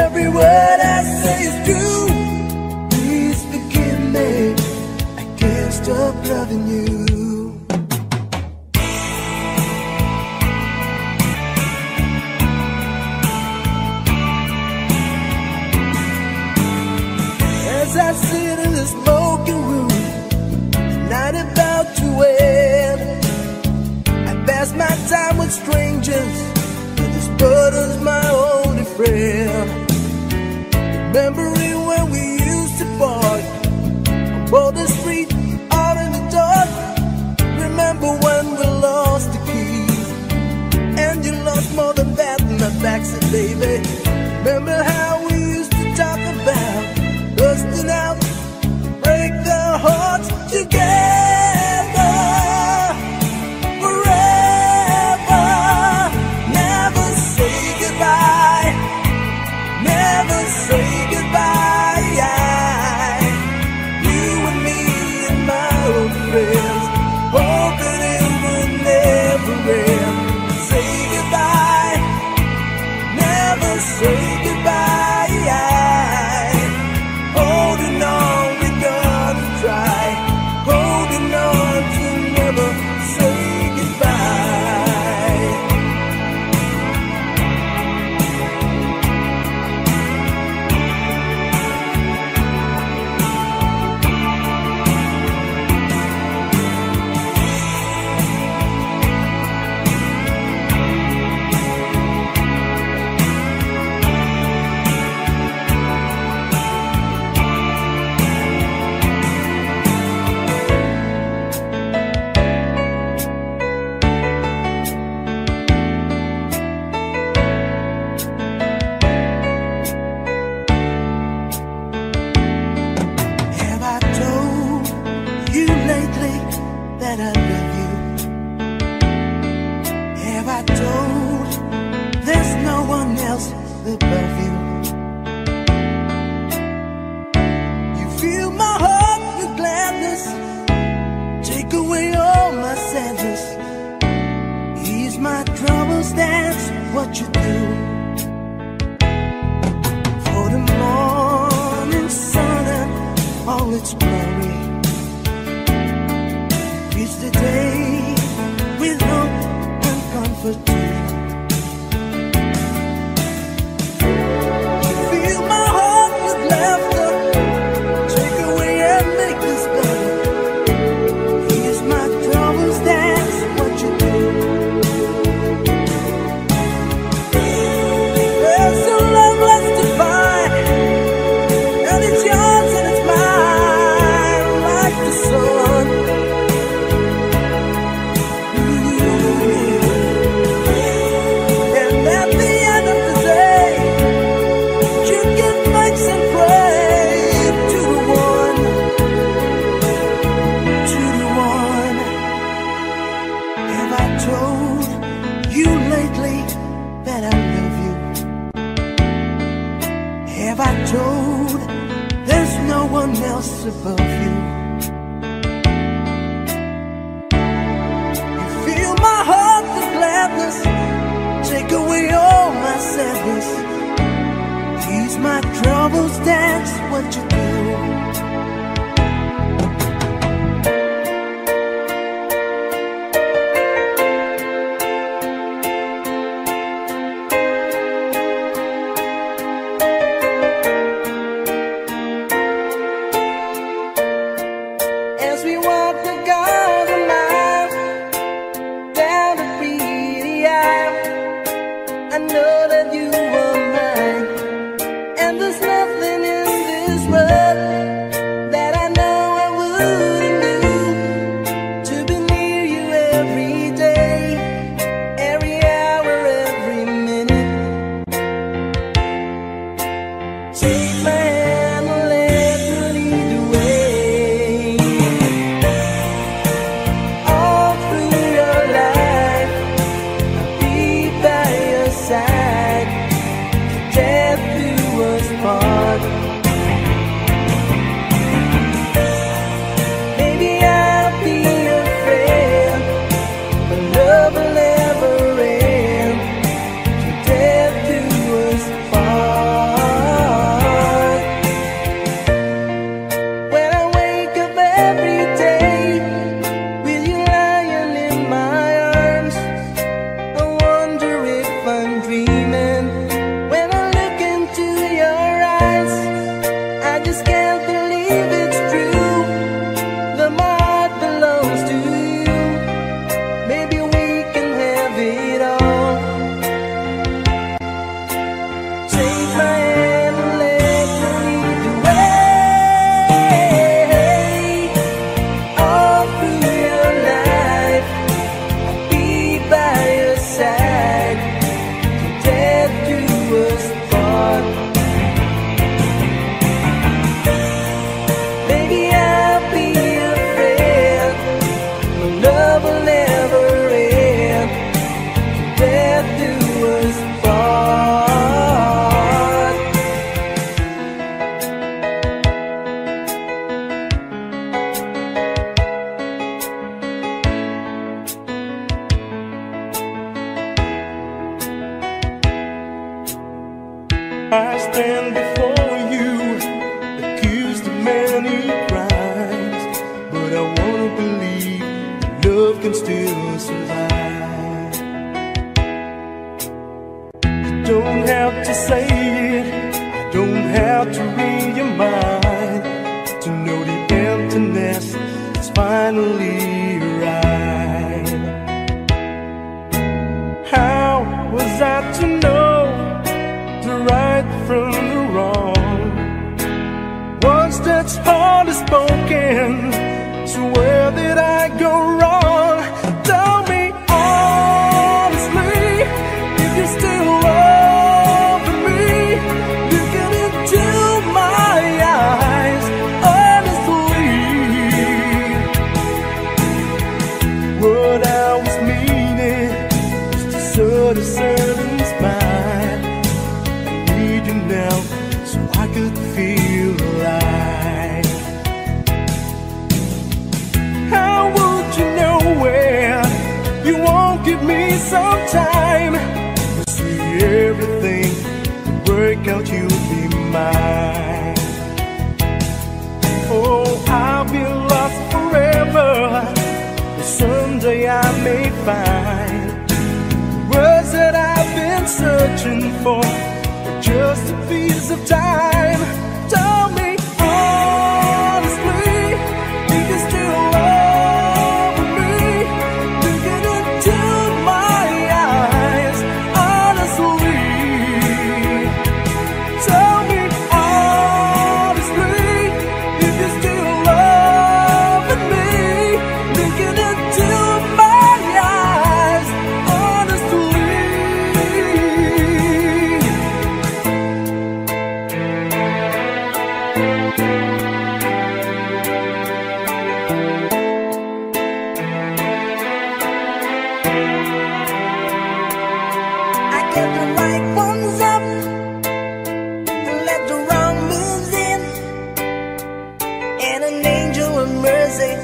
Every word I say is true. Please forgive me, I can't stop loving you. As I sit in the smoking room, the night about to end, I pass my time with strangers, but this burden's my only friend. Remembering when we used to park on Boulder Street, out in the dark. Remember when we lost the keys, and you lost more than that in the backseat, baby. Remember how we used to talk about busting out, break our hearts together forever. Never say goodbye, never say it's yours and it's mine, like the sun. above you. You fill my heart with gladness, take away all my sadness. Ease my troubles, that's what you do.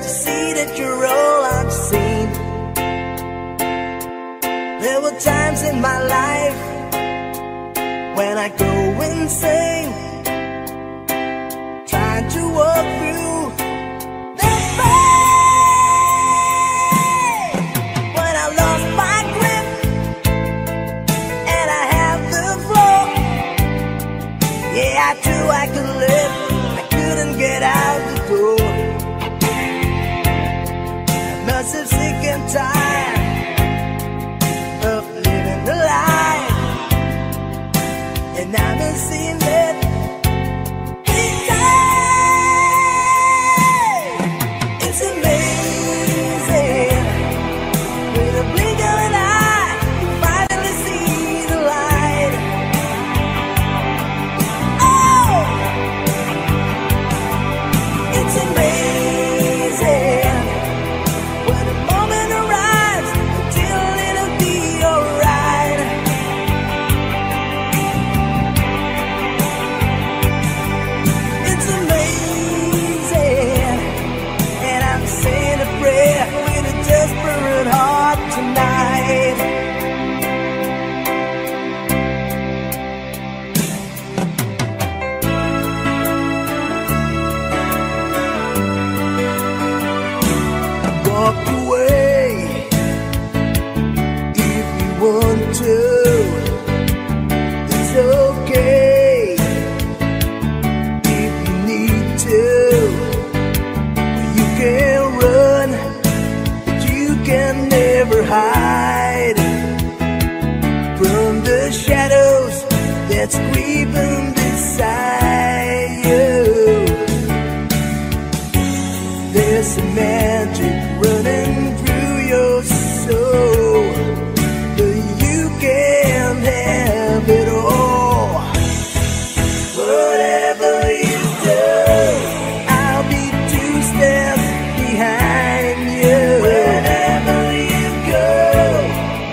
to see that you're all I've seen. There were times in my life when I go insane, trying to walk through the pain. When I lost my grip and I had the floor, yeah, I knew I could live. I couldn't get out the door. I must have sick and tired of living the life, and I've been seeing it big time. It's amazing, with a blink of an eye, you finally see the light. Oh, it's amazing. It's creeping beside you. There's a magic running through your soul, but you can't have it all. Whatever you do, I'll be 2 steps behind you. Wherever you go,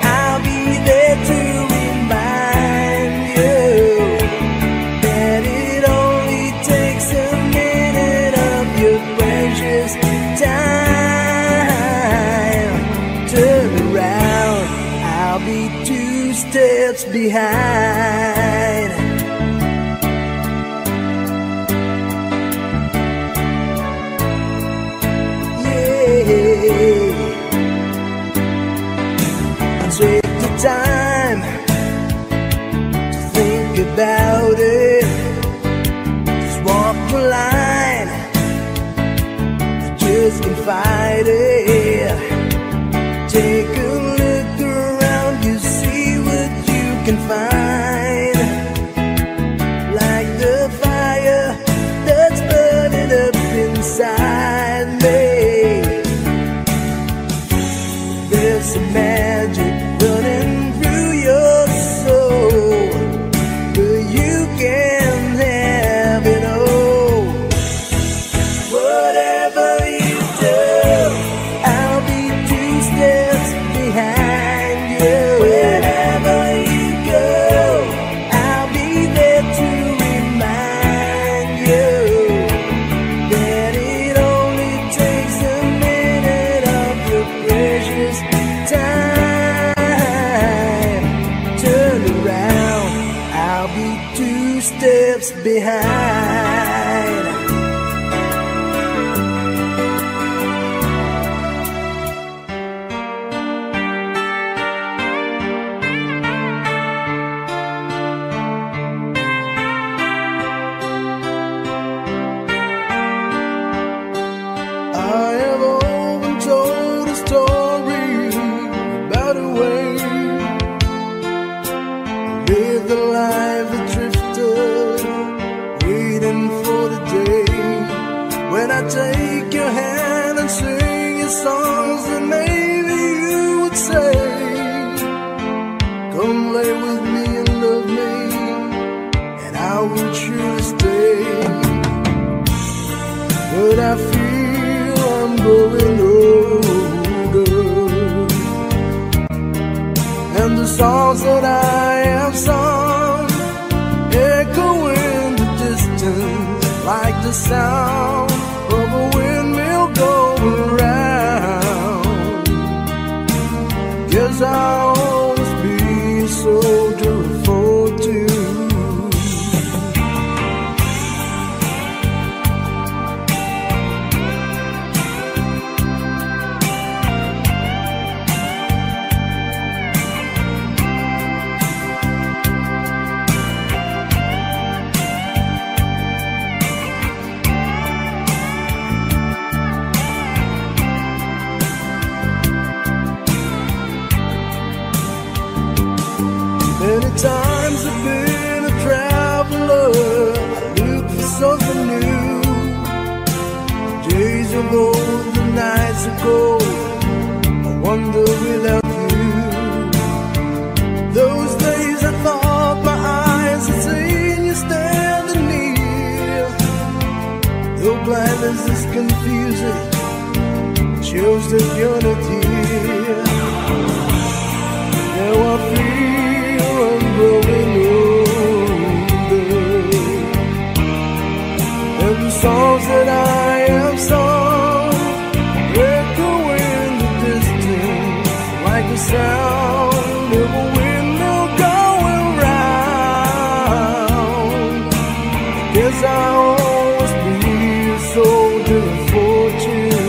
I'll be there to remind you. Be 2 steps behind. Yeah. Take the time to think about it. Just walk the line. You just can't fight it. Take a find, like the fire that's burning up inside me. There's a magic running through your soul, but you can't have it all. Whatever you do, I'll be 2 steps behind you. Behind. I have often told a story about a way I lived the life of drifter, for the day when I take your hand and sing your songs, and maybe you would say, come lay with me and love me, and I will choose to stay. But I feel I'm growing older, and the songs that I have sung echoing like the sound of a windmill going. times I've been a traveler, looking for something new. Days are gold, the nights are gold, I wonder without you. Those days I thought my eyes had seen you standing near. Though blindness is confusing, shows that you're not here. Now I feel growing older, and the songs that I have sung echo in the distance like the sound of a window going round. Guess I'll always be a soldier of fortune.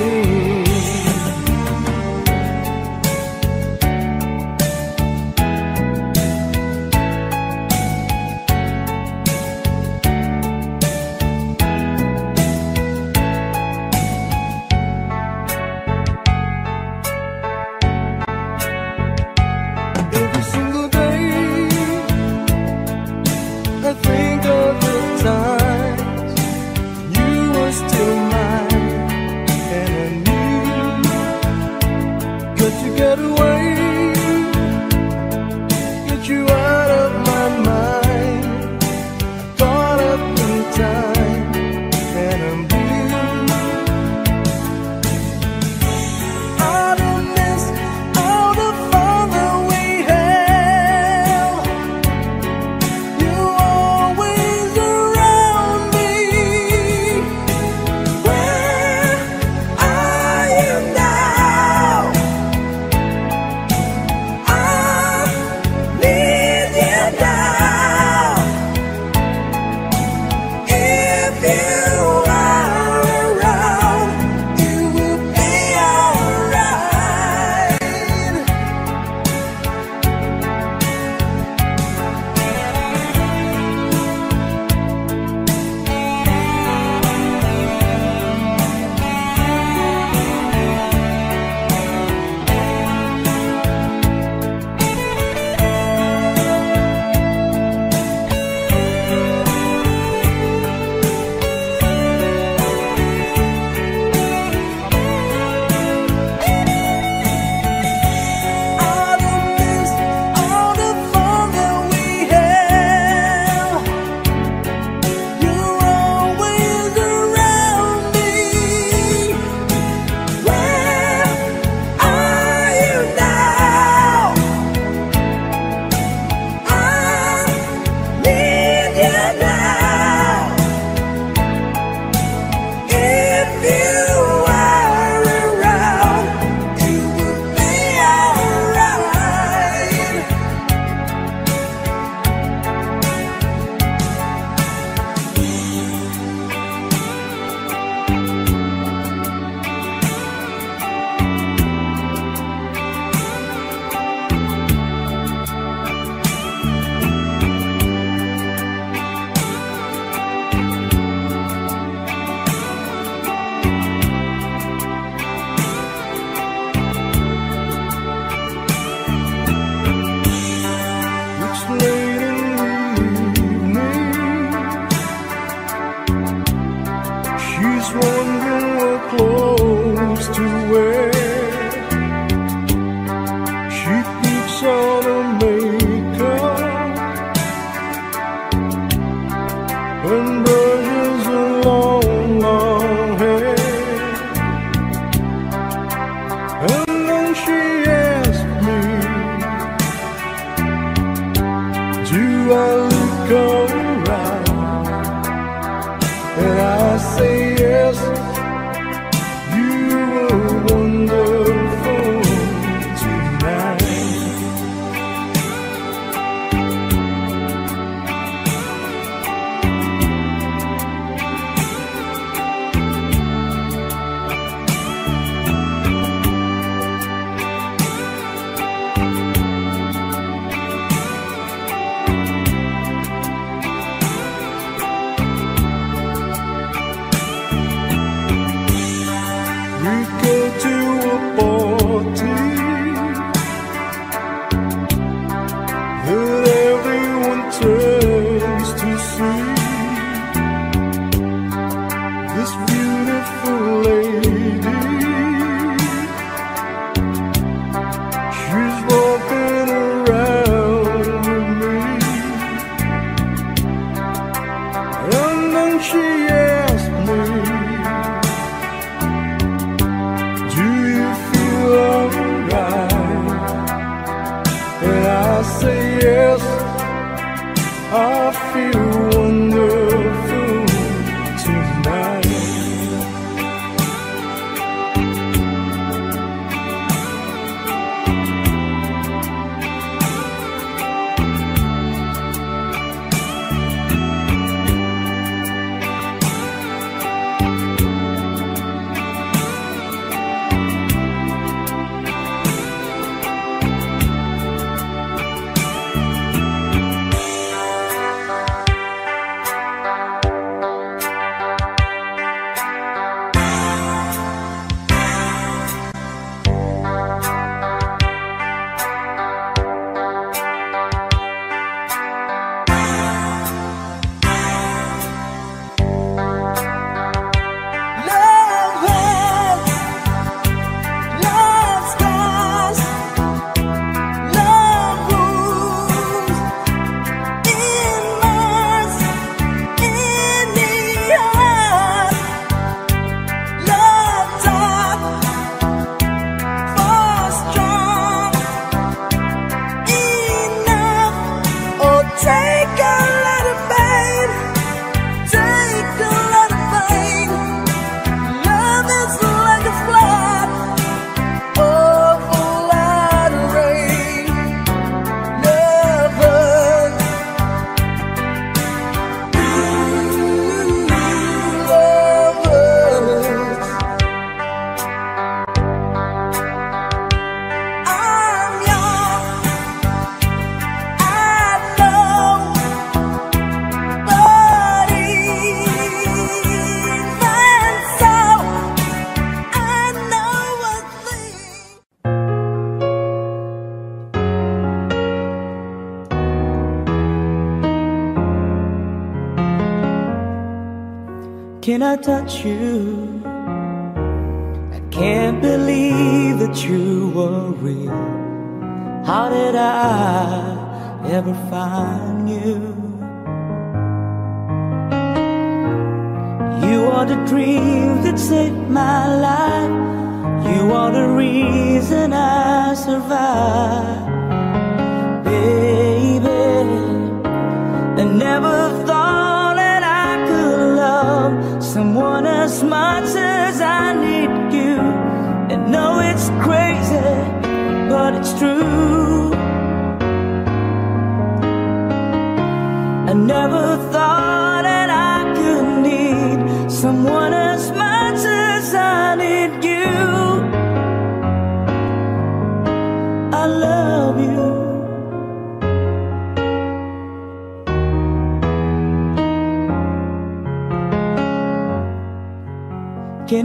Every when I touch you. I can't believe that you were real. How did I ever find you? You are the dream that saved my life. You are the reason I survived, baby. I never thought that I could love someone as much as I need you. And no, it's crazy, but it's true. I never thought that I could need someone as much as I need you. I love you. Can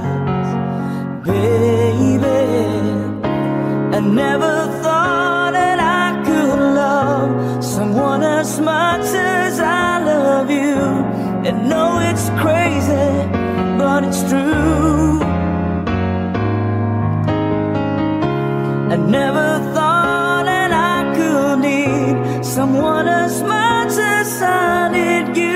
baby. I never thought someone as much as I love you. And no, it's crazy, but it's true. I never thought that I could need someone as much as I need you.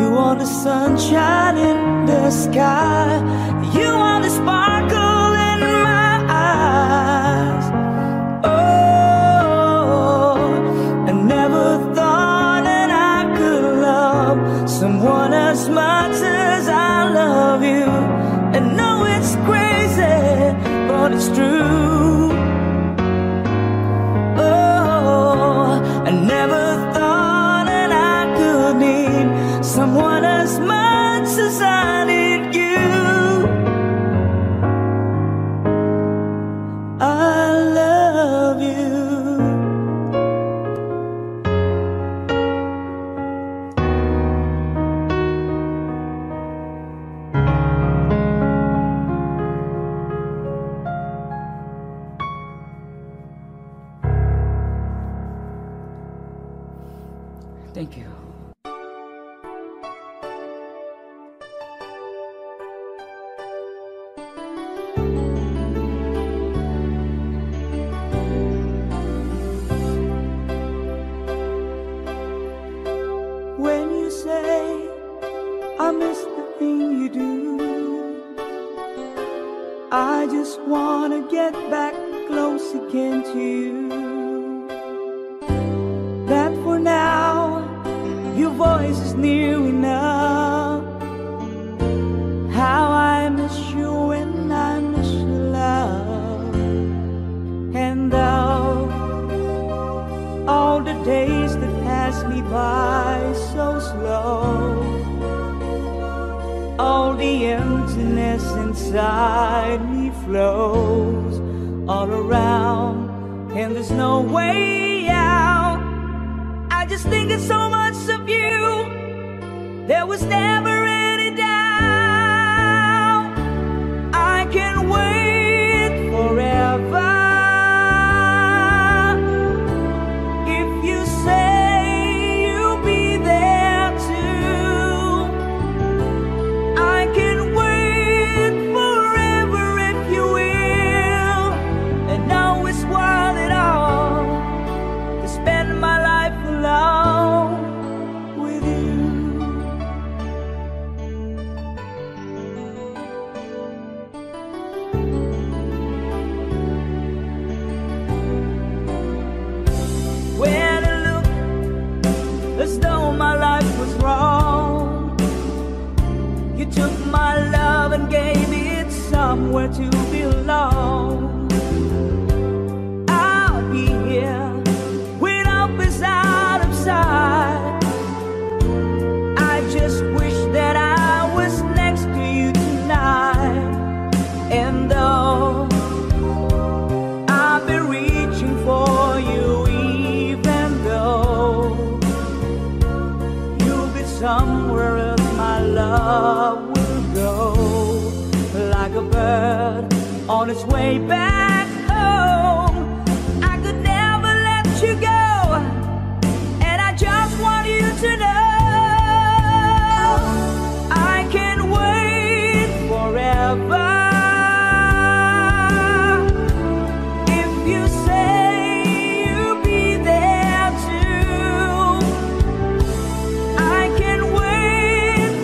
You are the sunshine in the sky. You are the sparkle in my eyes. Oh, I never thought that I could love someone as much as I love you. And no, it's crazy, but it's true. Oh, I never thought that I could need someone as much as I need you. I love you. Thank you. Somewhere where to belong. I'll be here with open side of sight. I just wish that I was next to you tonight. And though I've been reaching for you, even though you'll be somewhere else, my love will go like a bird on its way back home. I could never let you go, and I just want you to know I can wait forever. If you say you'll be there too, I can wait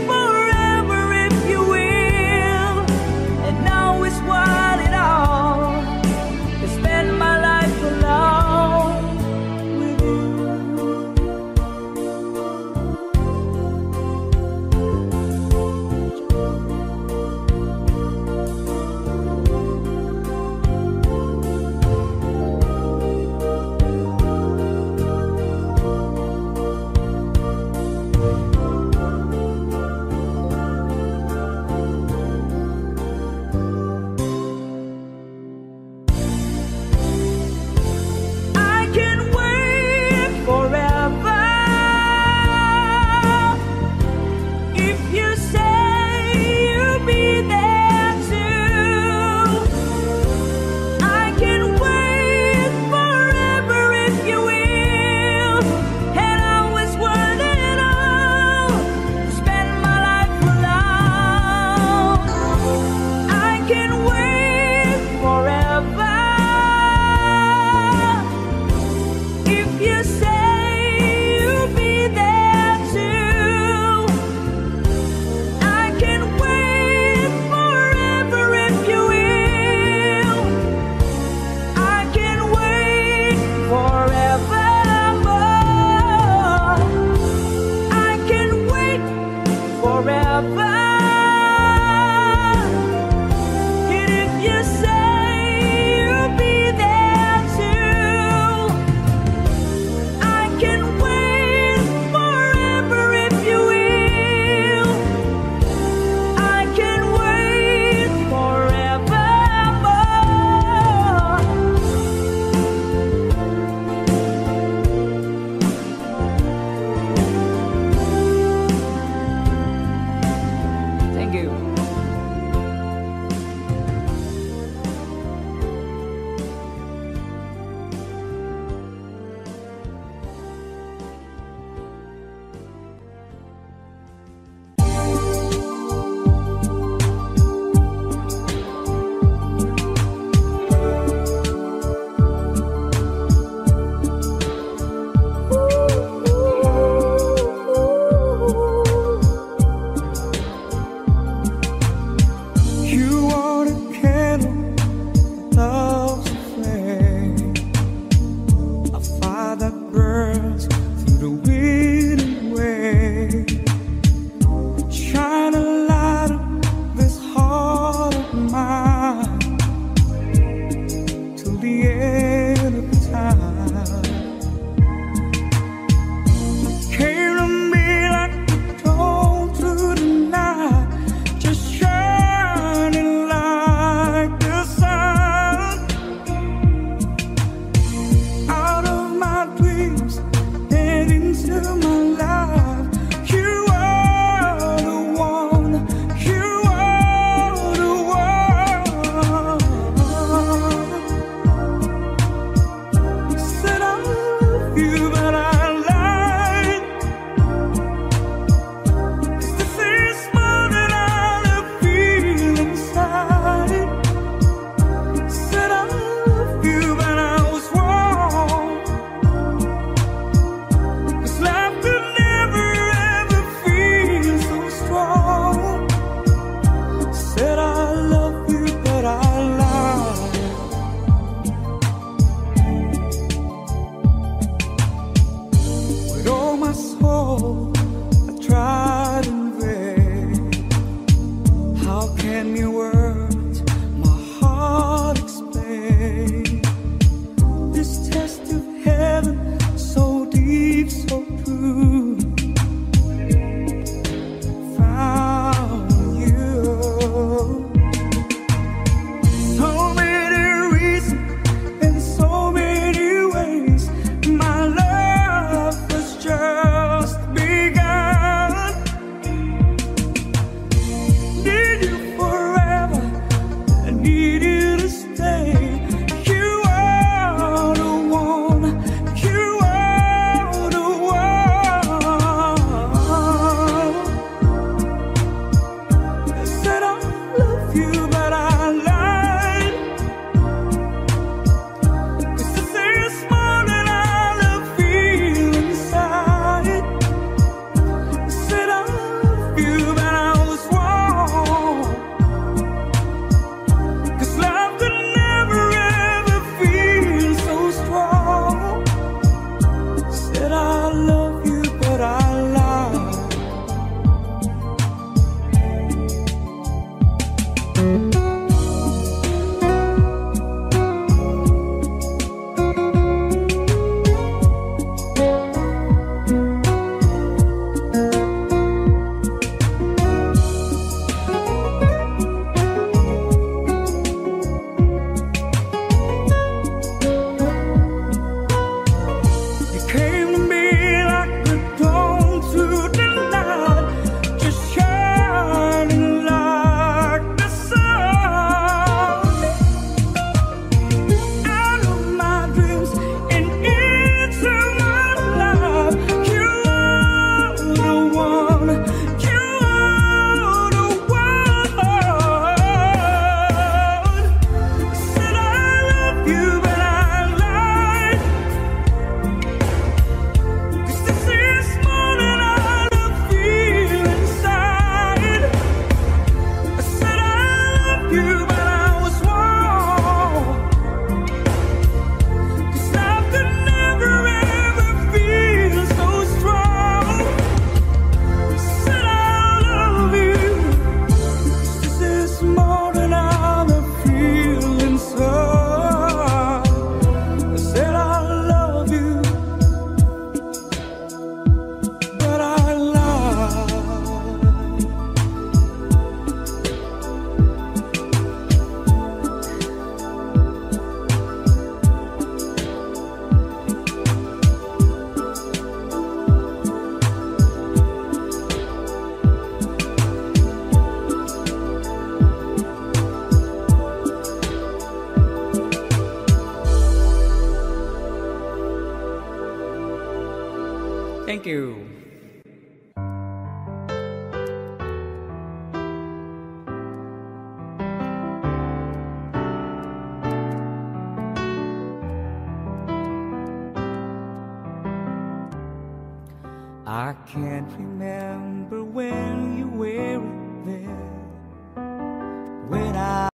words, my Thank you. I can't remember when you were there, when I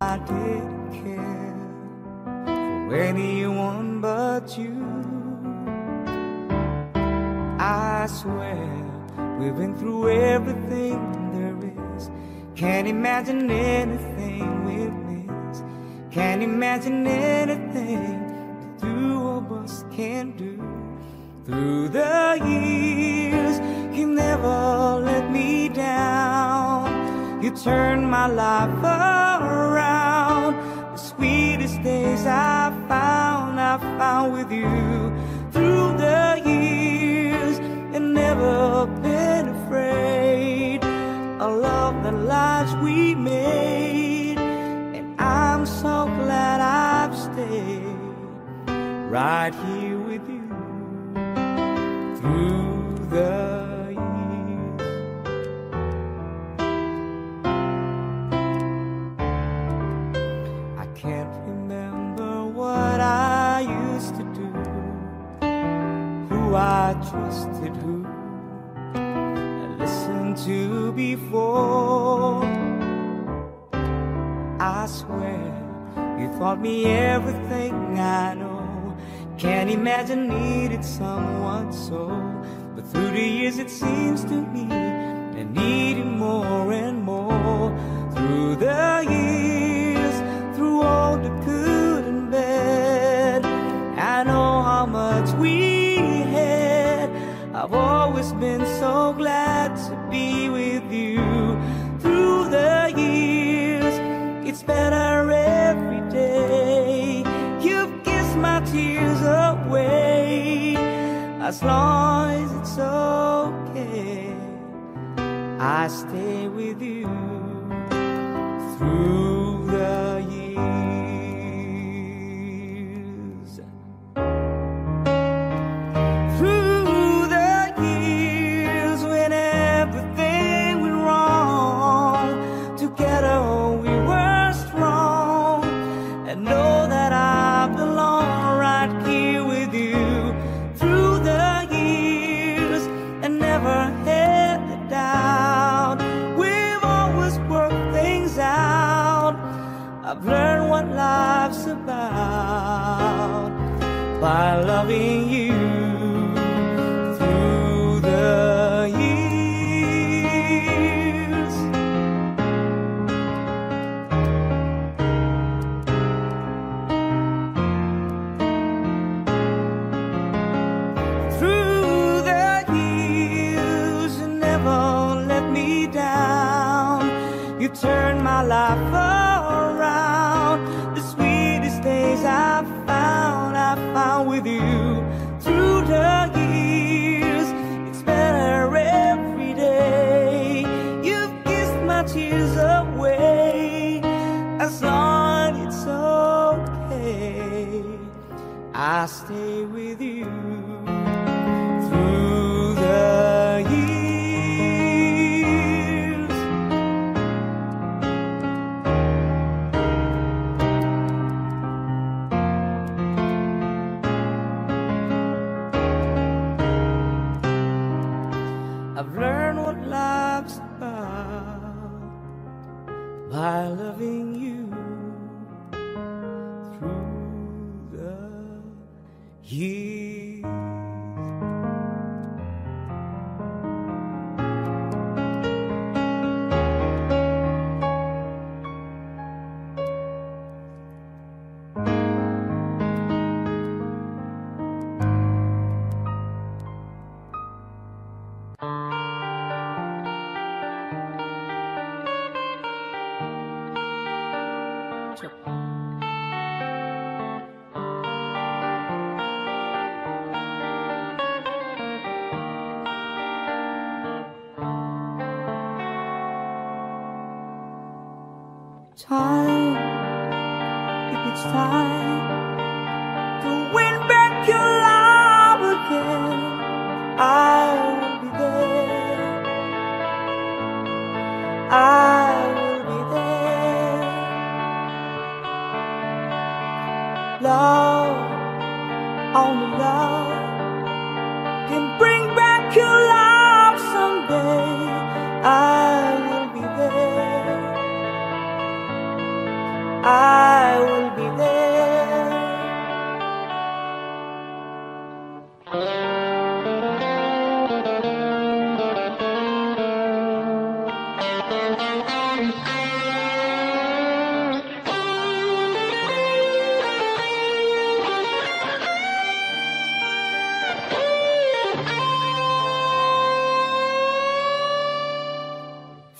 I didn't care for anyone but you. I swear we've been through everything there is. Can't imagine anything we miss. Can't imagine anything the two of us can do. Through the years, you never let me down. You turned my life around. Sweetest days I found with you. Through the years and never been afraid of love, the lives we made. And I'm so glad I've stayed right here with you through the can't remember what trusted who I listened to before. I swear you taught me everything I know. Can't imagine needed someone so, but through the years it seems to me I need him more and more. Through the years, through all the good and bad, I know how much we had. I've always been so glad to be with you. Through the years, it's better every day. You've kissed my tears away. As long as it's okay, I stay with you. Through the years, through the years, when everything went wrong, together we were strong, and know that I belong right here with you. Through the years, I never had a doubt. We've always worked things out. I've learned what life's about by loving you. Through the years, through the years, you never let me down. You turned my life around. The sweetest days I found with you. Through the years, it's better every day. You've kissed my tears away. As long as it's okay, I stay with you. Through the years, I've learned what life's about by loving you. Through the years. Time, if it's time to win back your love again, I will be there. I will be there. Love, only love can bring back your love someday. I will be there.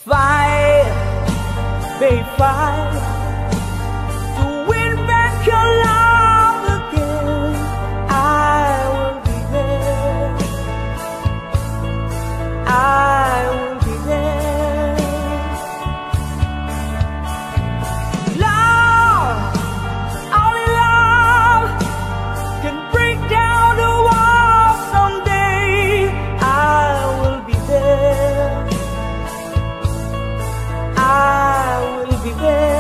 Fight, they fight. I will be there.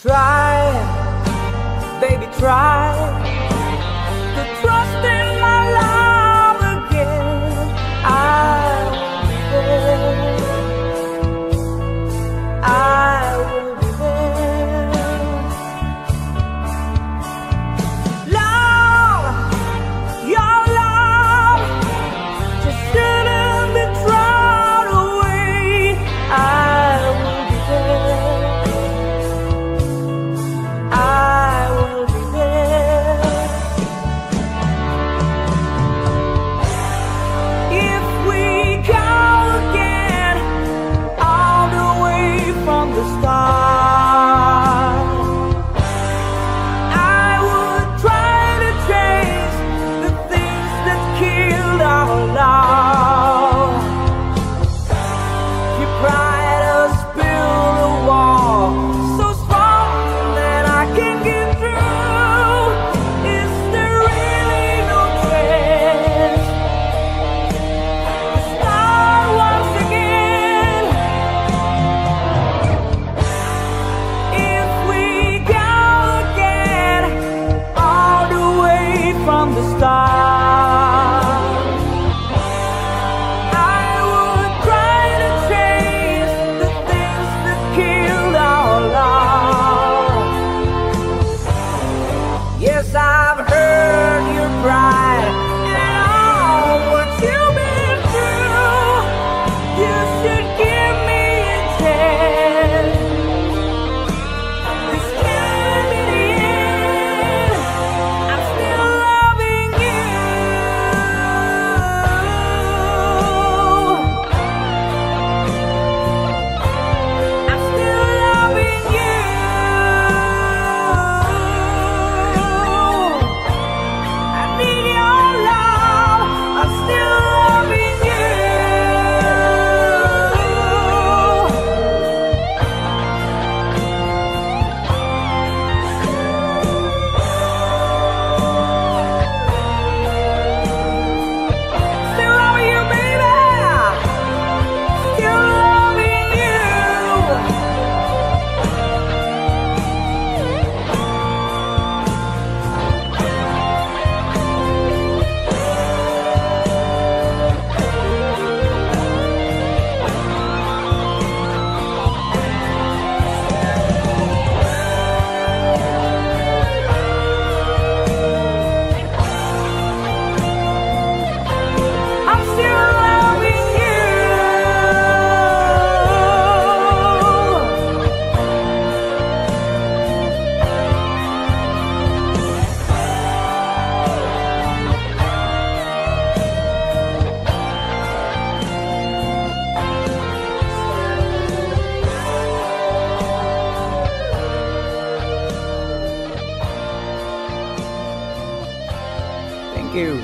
Try, baby, try to trust in my love again. I will be there. Love, your love just shouldn't be thrown away. Thank you.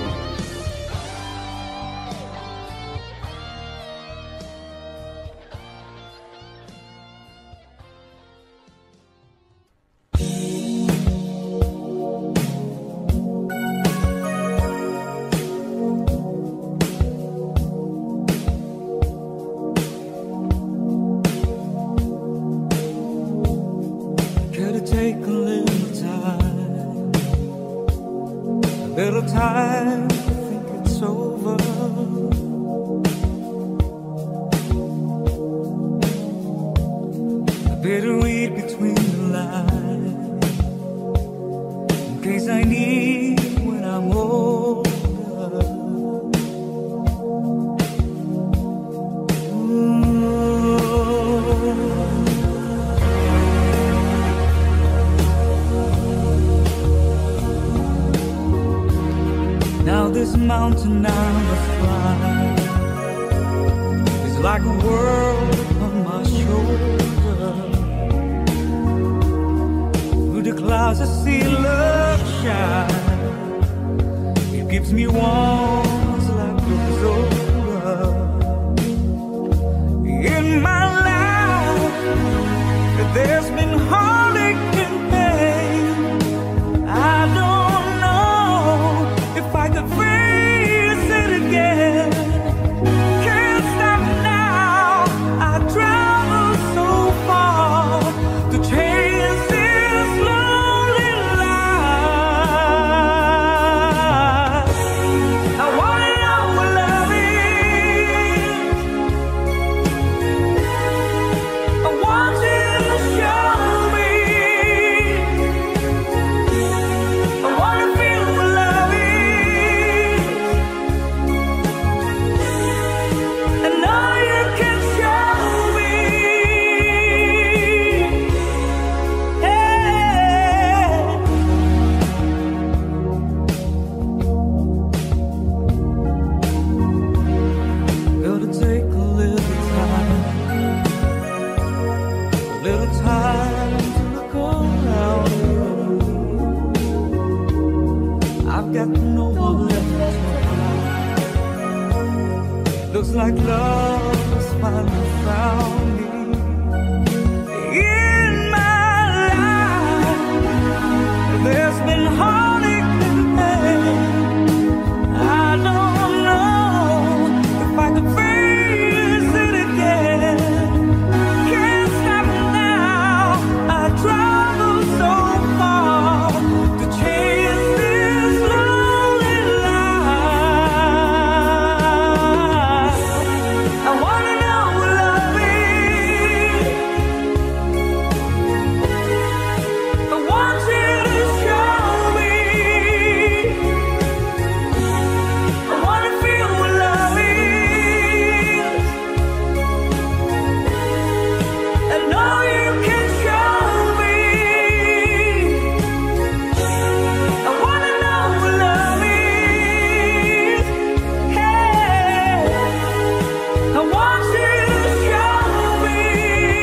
feels like love's finally found me in my life. There's been heartache and pain. I don't know if I could face it again. Can't stop now. I traveled so far to chase this lonely life. I wanna know who loved me. I want you to show me. I wanna feel what love is. I know you can show me. I wanna know what love is. Hey, I want you to show me. I wanna feel what love is. Hey, no, you can show me.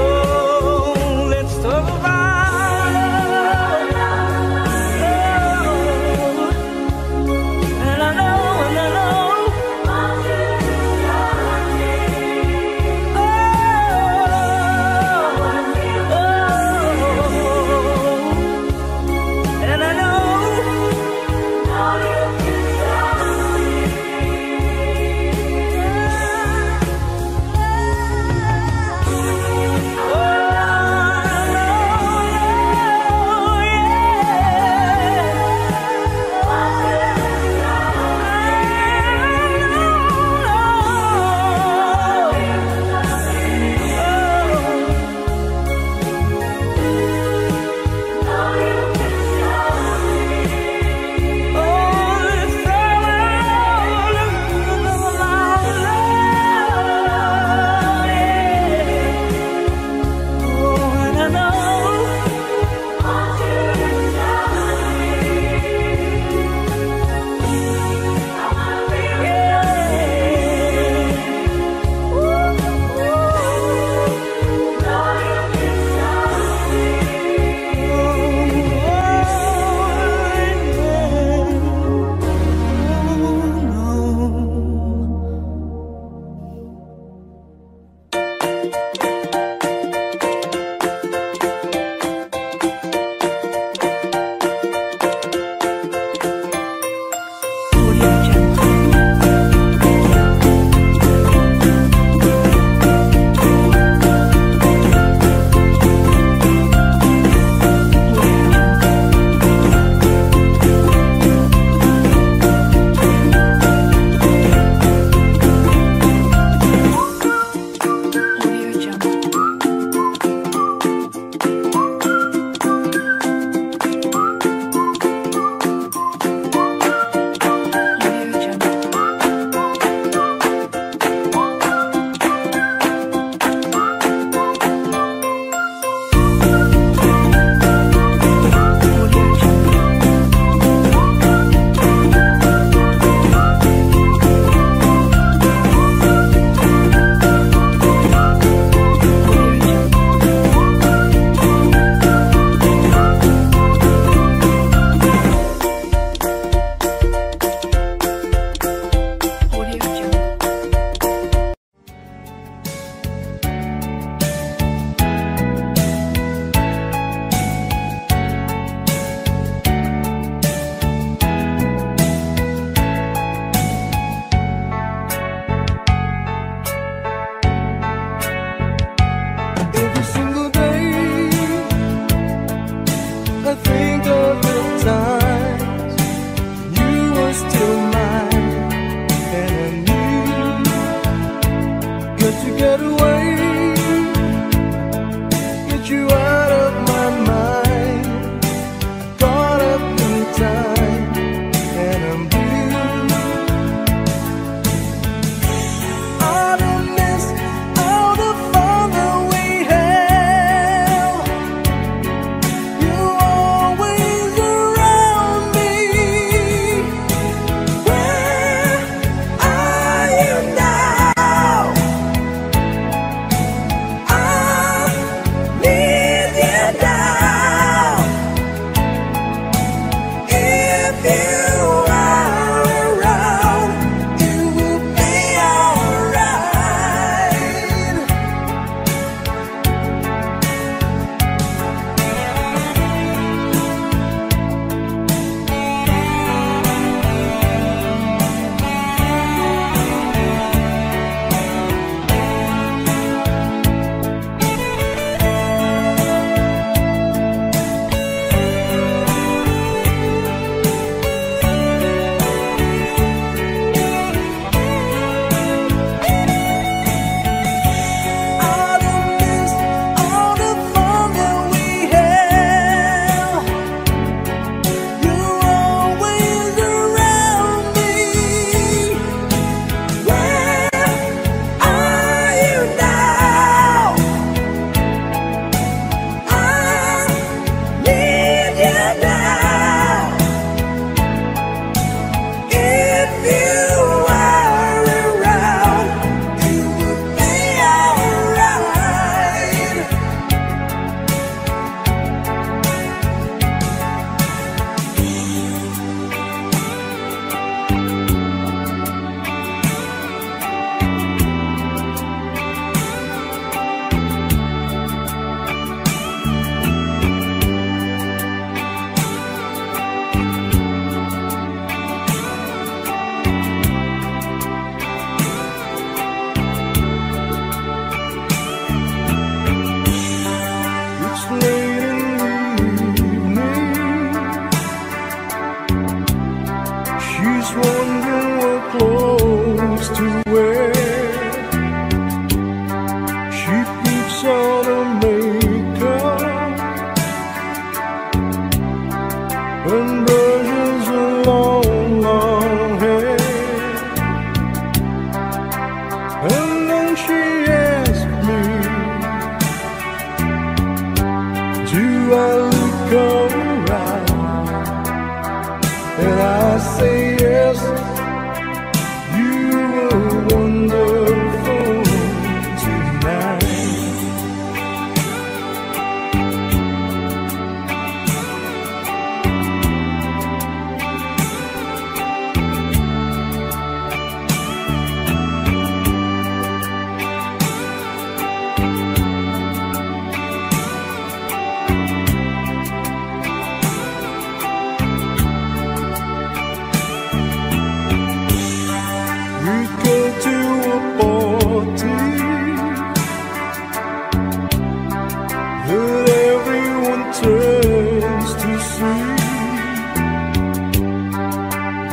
Oh, let's talk about love. And I know, oh, and I know. when virgins were long, long hair. And then she asked me, do I look alright? And I say yes, you were wonderful tonight.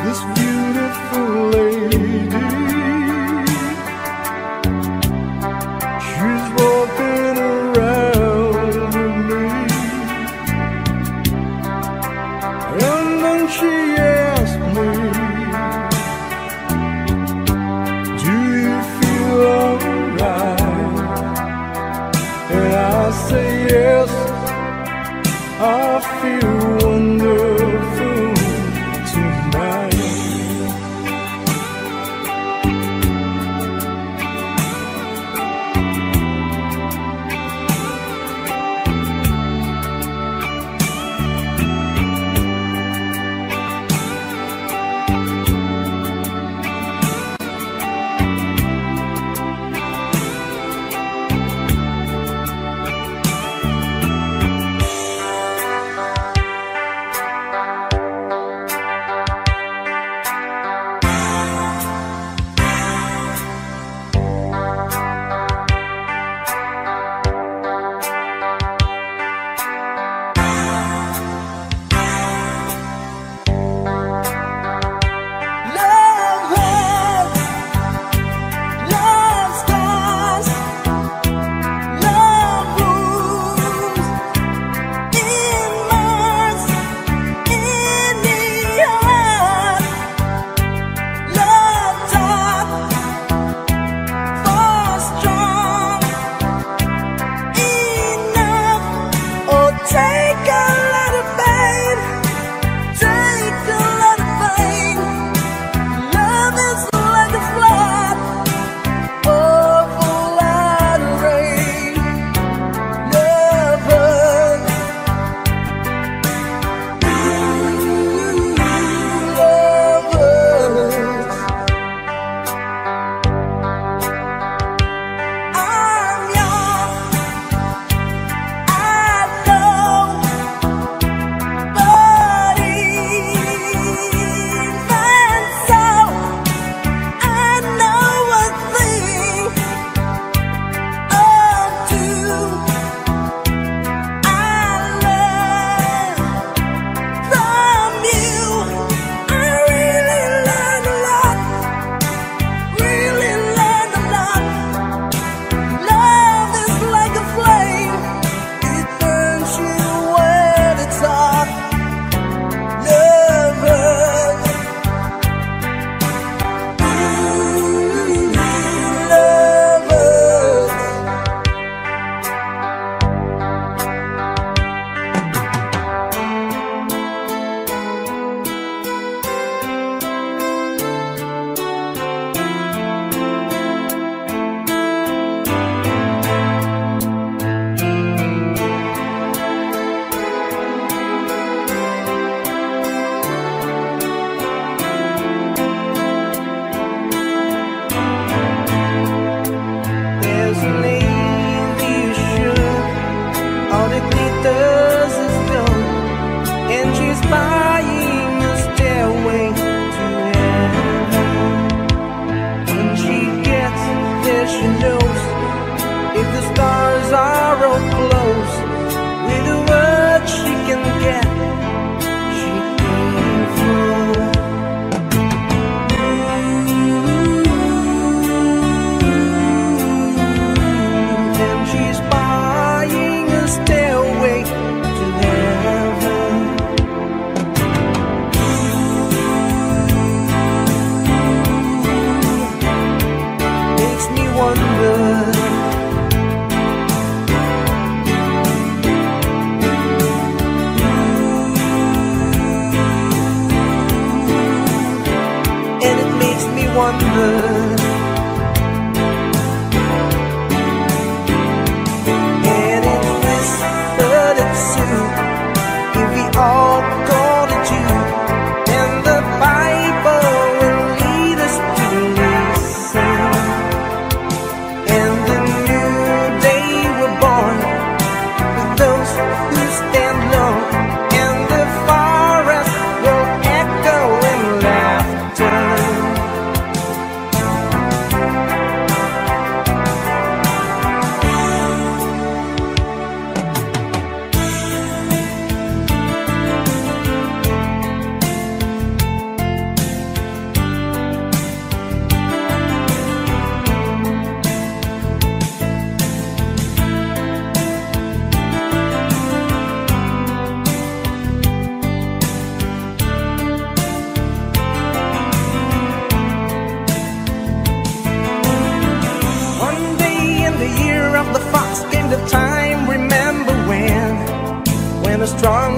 This beautiful lady, she's walking around with me. And then she asked me, do you feel alright? And I say yes, I feel wonderful tonight.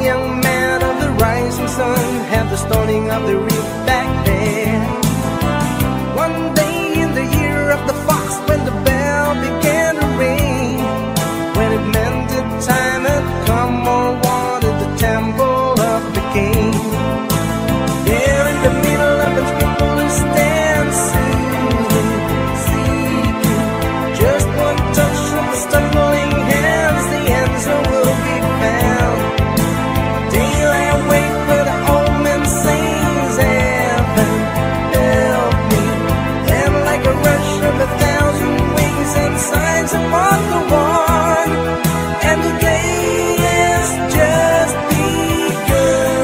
young, young man of the rising sun had the stoning of the reef back then. One day in the year of the fox, when the bell began to ring, when it meant that time had come, or wanted the temple of the king. There in the middle of the people who stand seeking, just one touch of the stumbling hands, the answer will be found. Daylight awake where the old man sings, heaven help me. And like a rush of a thousand wings and signs upon the one, and the day has just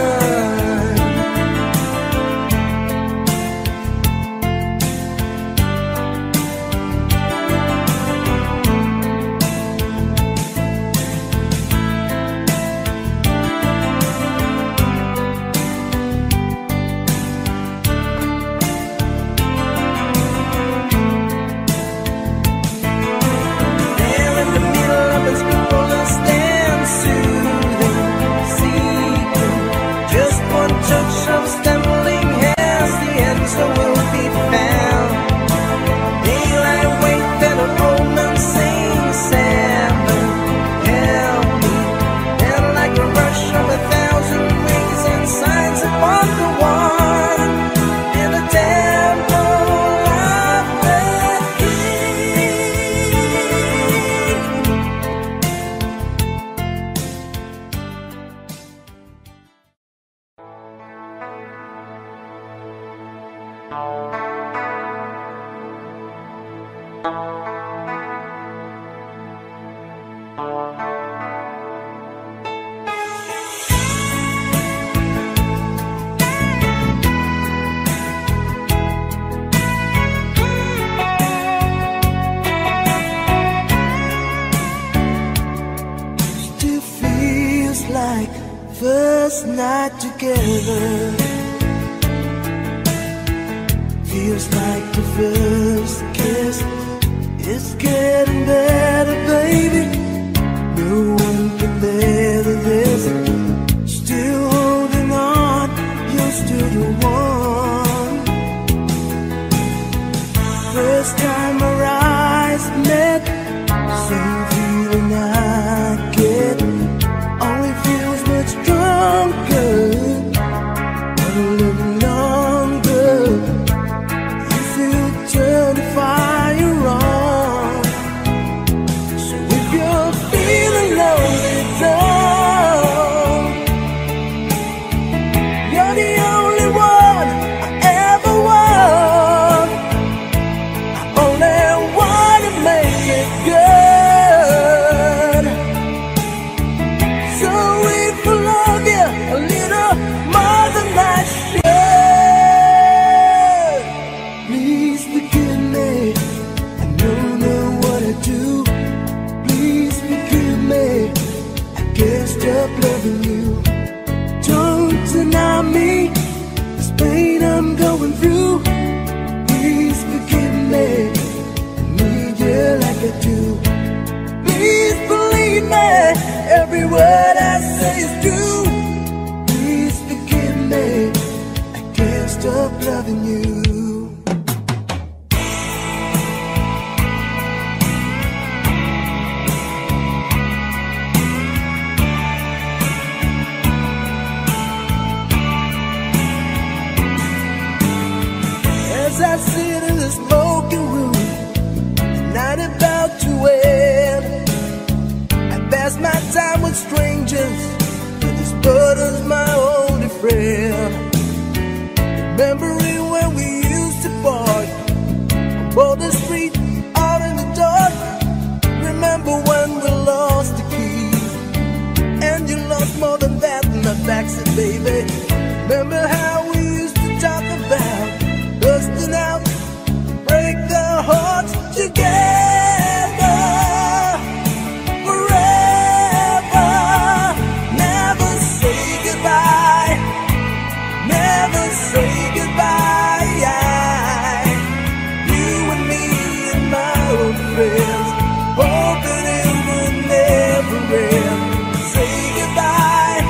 say goodbye,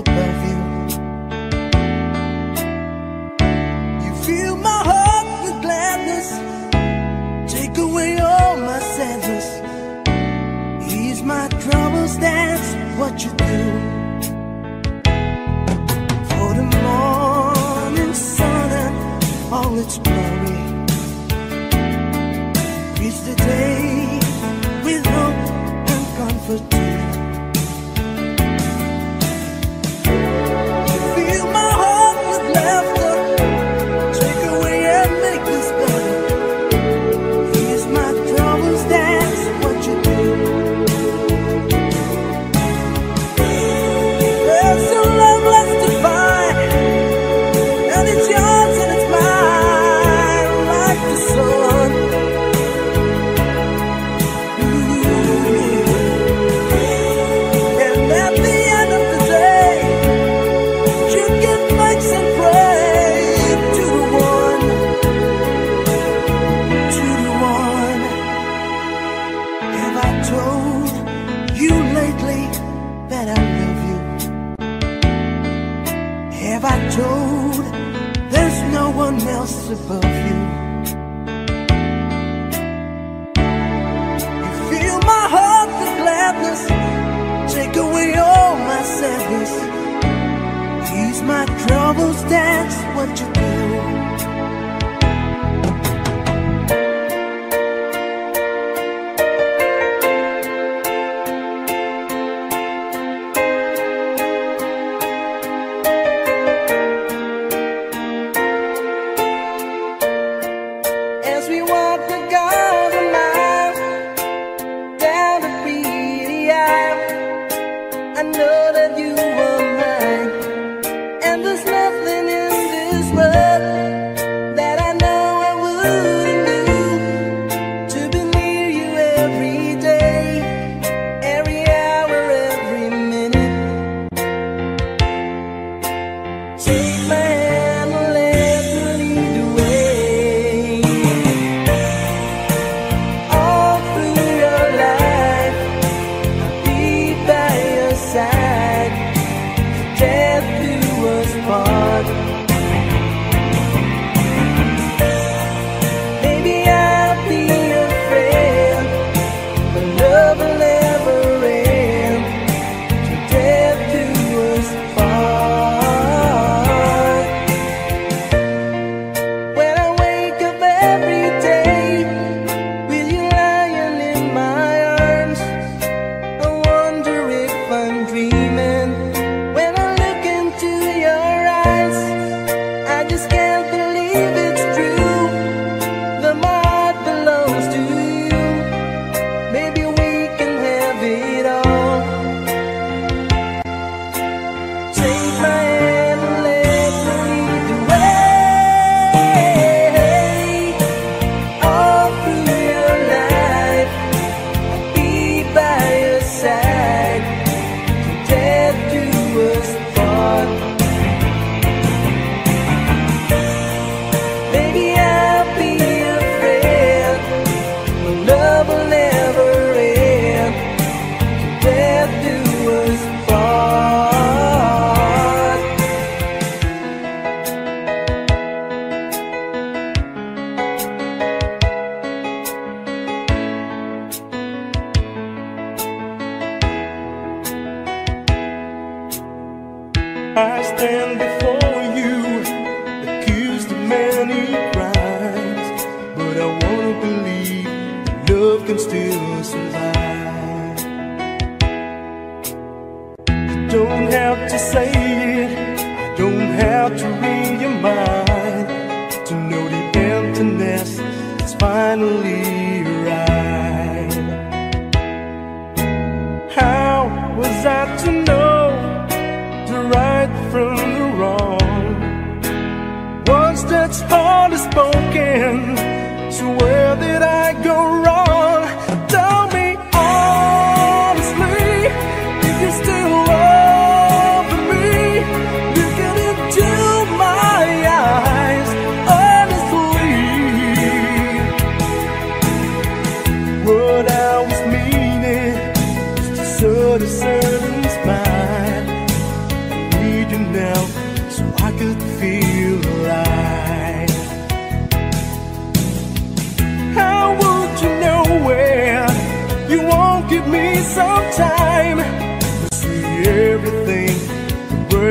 above you. You fill my heart with gladness, take away all my sadness, ease my troubles, that's what you do. For the morning sun and all its glory, reach the day with hope and comfort too. Above you, you fill my heart with gladness, take away all my sadness, ease my troubles, that's what you do.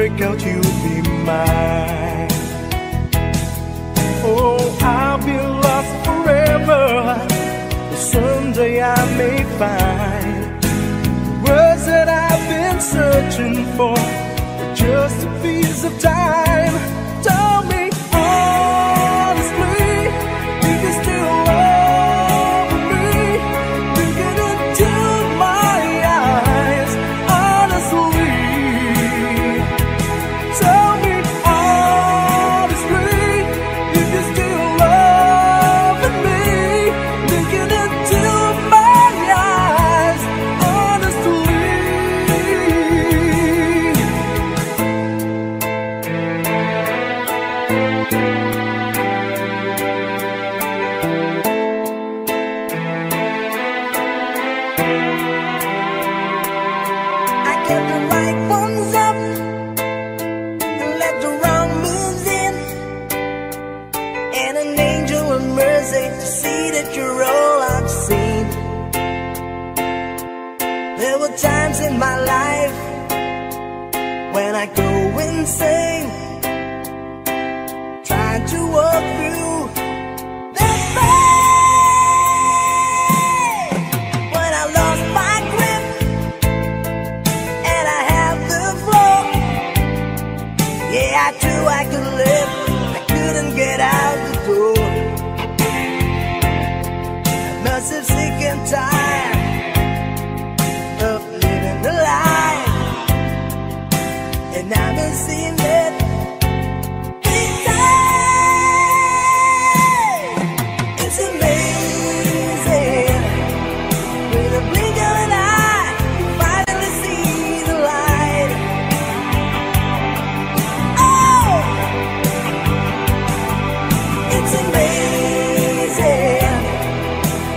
breakout, you'll be mine. Oh, I'll be lost forever. Someday I may find words that I've been searching for, just a piece of time. Tell me honestly, do you still love me? Looking into my eyes, honestly. Tell me honestly, do you still love me? Looking into my eyes, honestly. I kept the right ones up and let the wrong ones in, and an angel of mercy to see that you're all I've seen. There were times in my life when I go insane, trying to walk through the pain. When I lost my grip and I had the flow, yeah, I knew I could live, I couldn't get out the door. I must have sick and tired of living the life, and I've been seeing it. It's amazing, with a blink of an eye, you finally see the light. Oh, it's amazing,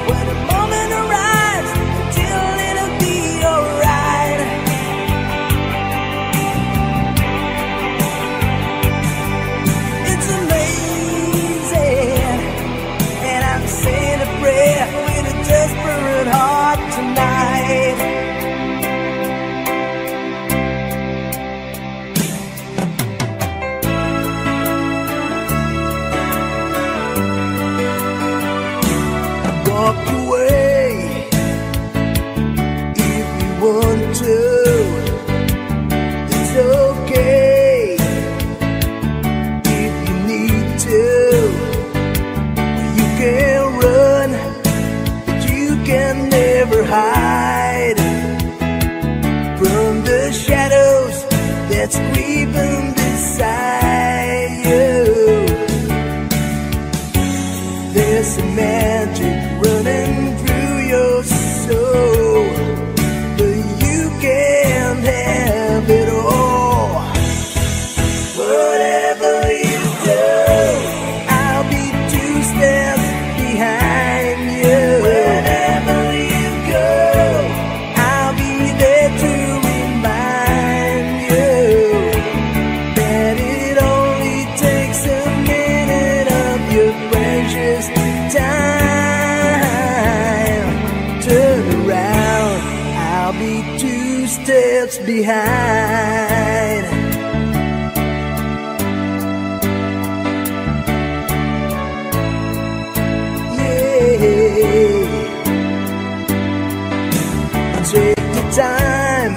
when the moment arrives, until it'll be alright. It's amazing, and I'm saying a prayer with a desperate heart tonight. Walk away if you want to. It's okay if you need to. You can run, but you can never hide from the shadows that's creeping beside you. There's a magic running through your soul, but you can't have it all. Whatever you do, I'll be 2 steps behind you. Wherever you go, I'll be there to remind you that it only takes a minute of your precious time. Turn around, I'll be 2 steps behind. Yeah. Take the time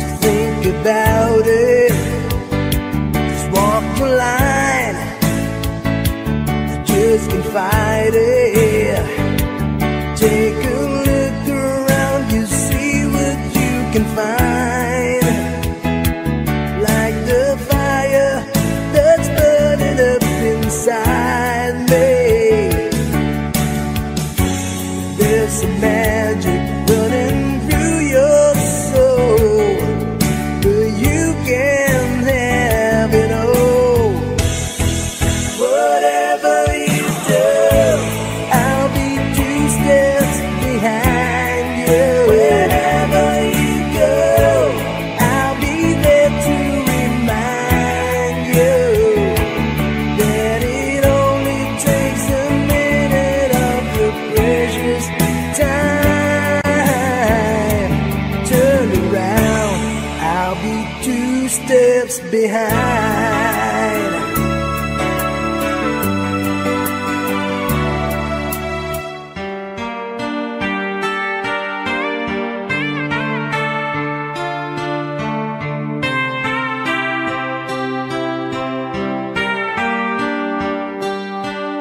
to think about it. Just walk the line, you just can't fight it. Take a look around, you see what you can find. Like the fire that's burning up inside me. There's a magic running through your soul, but you can have it all. Whatever you do, I'll be 2 steps behind you. Wherever you go, I'll be there to remind you that it only takes a minute of your precious time. Turn around, I'll be 2 steps behind.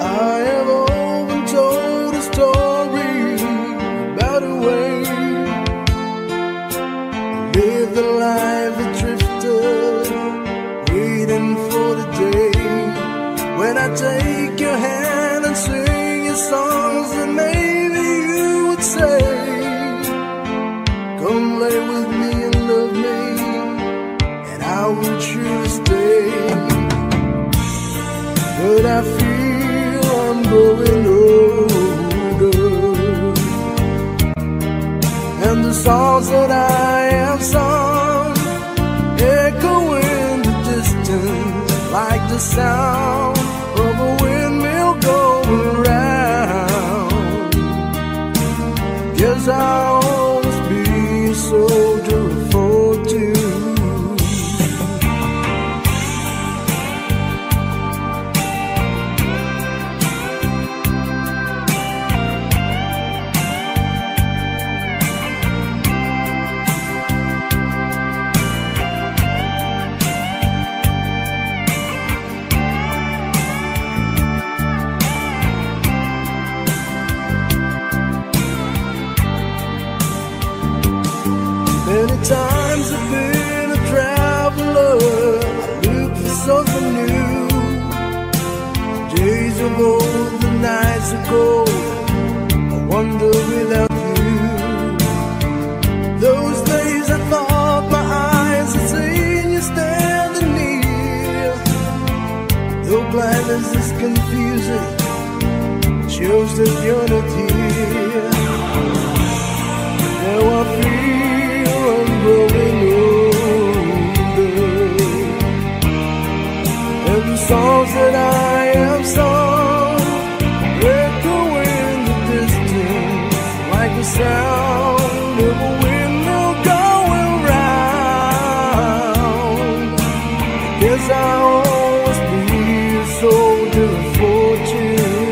I have often told a story about a way I lived the life of a drifter, waiting for the day when I take your hand and sing your songs, and maybe you would say, come lay with me and love me, and I will choose to stay. But I feel I'm growing older, and the songs that I have sung echo in the distance like the sound of a windmill going round. Guess I'll always be a soldier of fortune. Many times I've been a traveler, I look for something new. Days of old, the nights of cold, I wonder without you. Those days I thought my eyes had seen you standing near. Though blindness is confusing, it shows that you're not here. Now I feel growing older, and the songs that I have sung echo in the distance like the sound of a windmill going round. Guess I'll always be a soldier of fortune.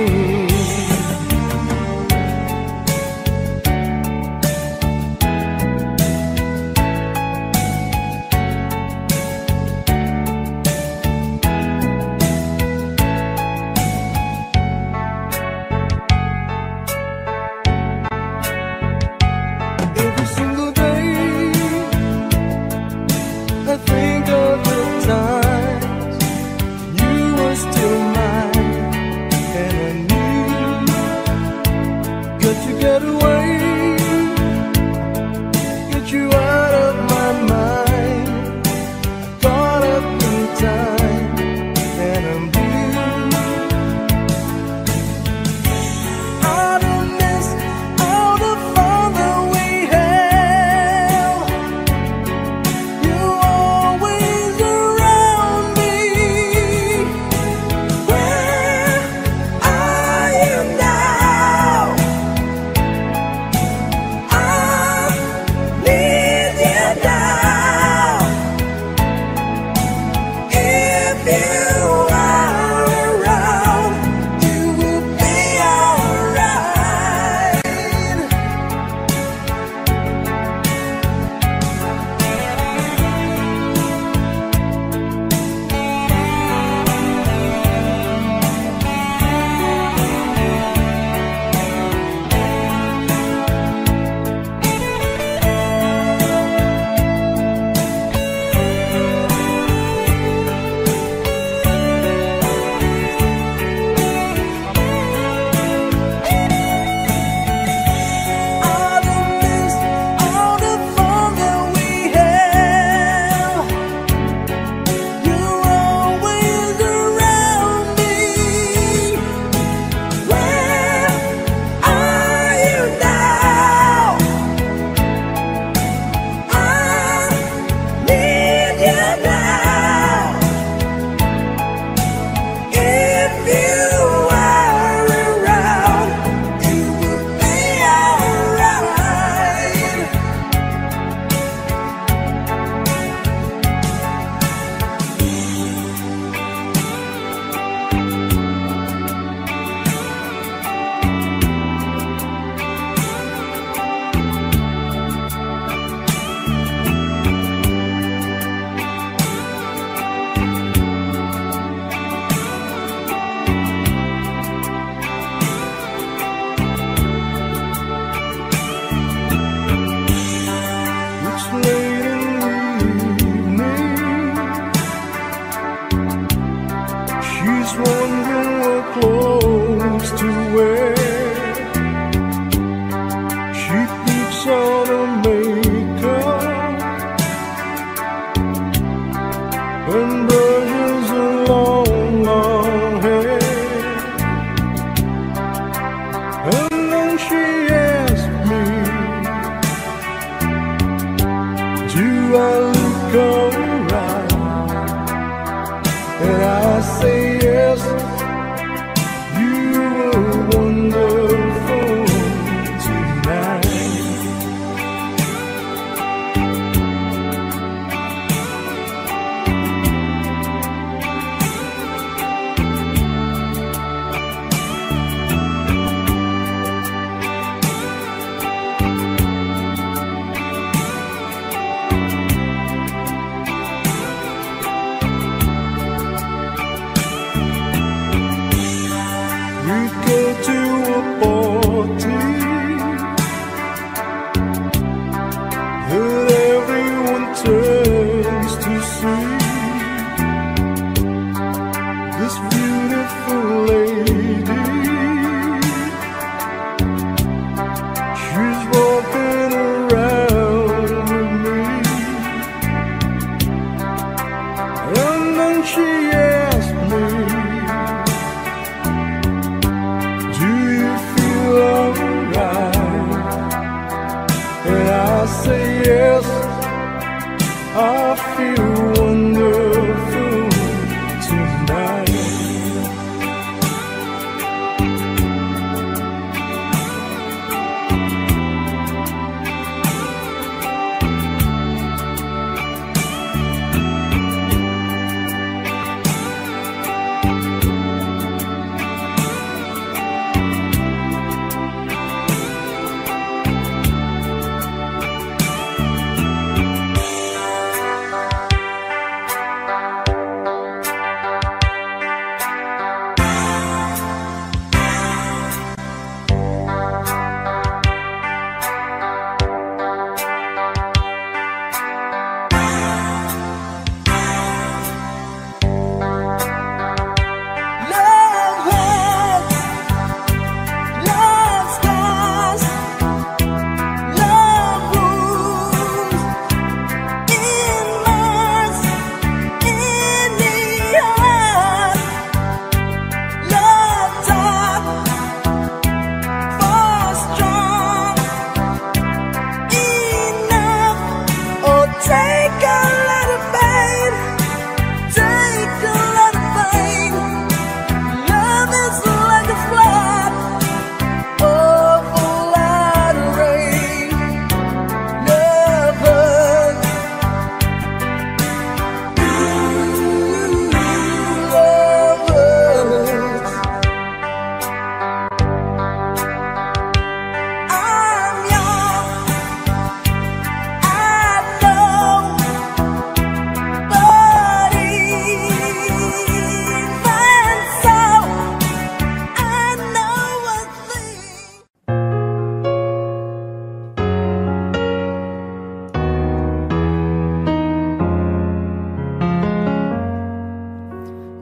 and burdens along her head. And then she asked me, do I look alright? And I say yes.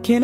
Can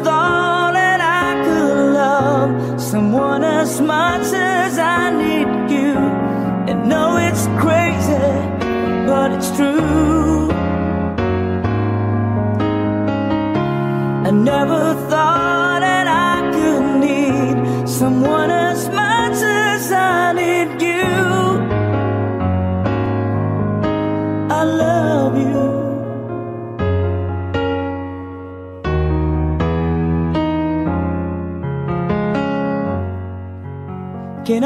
thought someone as much as I need you. And know it's crazy, but it's true. I never thought that I could need someone as much as I need you. I love you. Can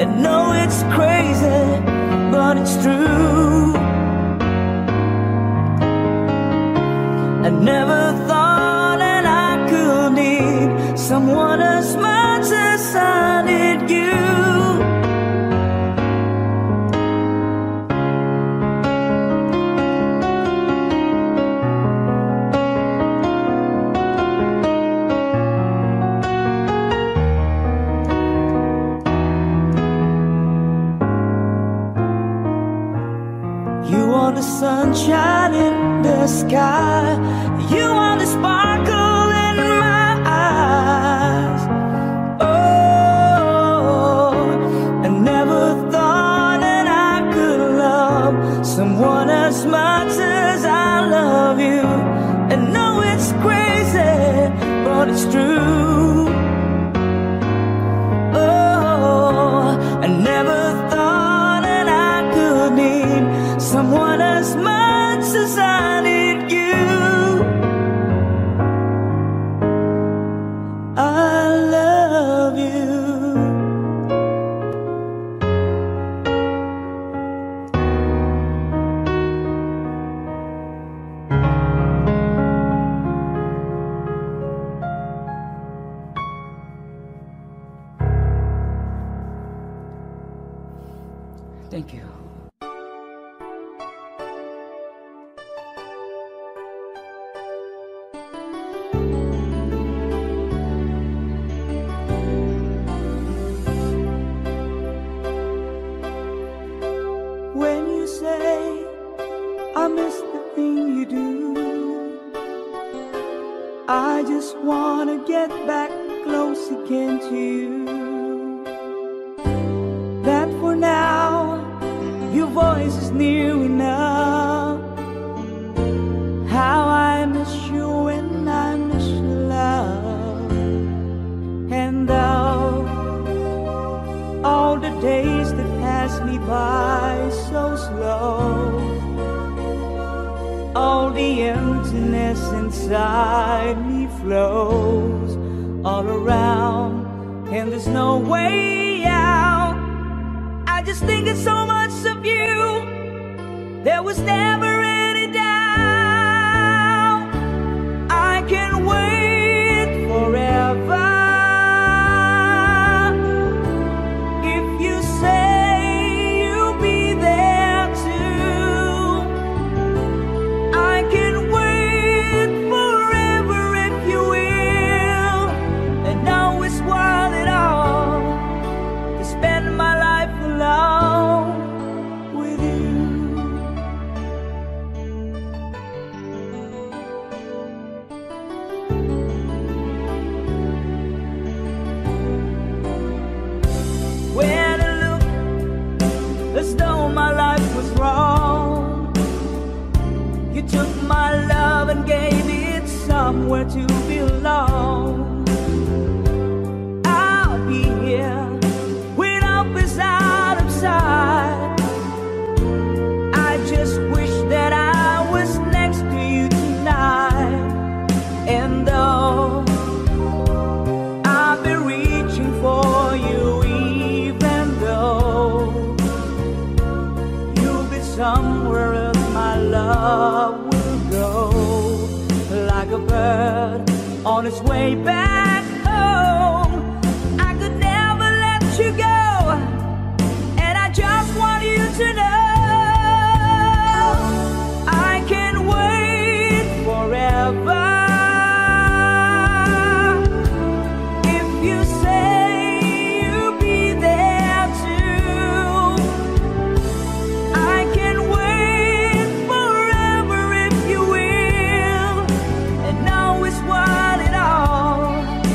And no, it's crazy, but it's true. I never thought that I could need someone as much as I did you. The sunshine in the sky, you are the sparkle in my eyes. Oh, I never thought that I could love someone as much as I love you. And no, it's crazy, but it's true. Oh, I never thought that I could need someone as much as I need you. I love you. Thank you. Say, I miss the thing you do. I just want to get back close again to you. That for now, your voice is near enough. How I miss you and I miss your love. And though all the days that pass me by so slow, all the emptiness inside me flows all around, and there's no way out. I just think it's so much of you. There was never any doubt. I can wait forever. Somewhere to belong. I'll be here when hope is out of sight. I just wish that I was next to you tonight. And though I've been reaching for you, even though you'll be somewhere else, my love will go. Like a bird on its way back home, I could never let you go, and I just want you to know. What it all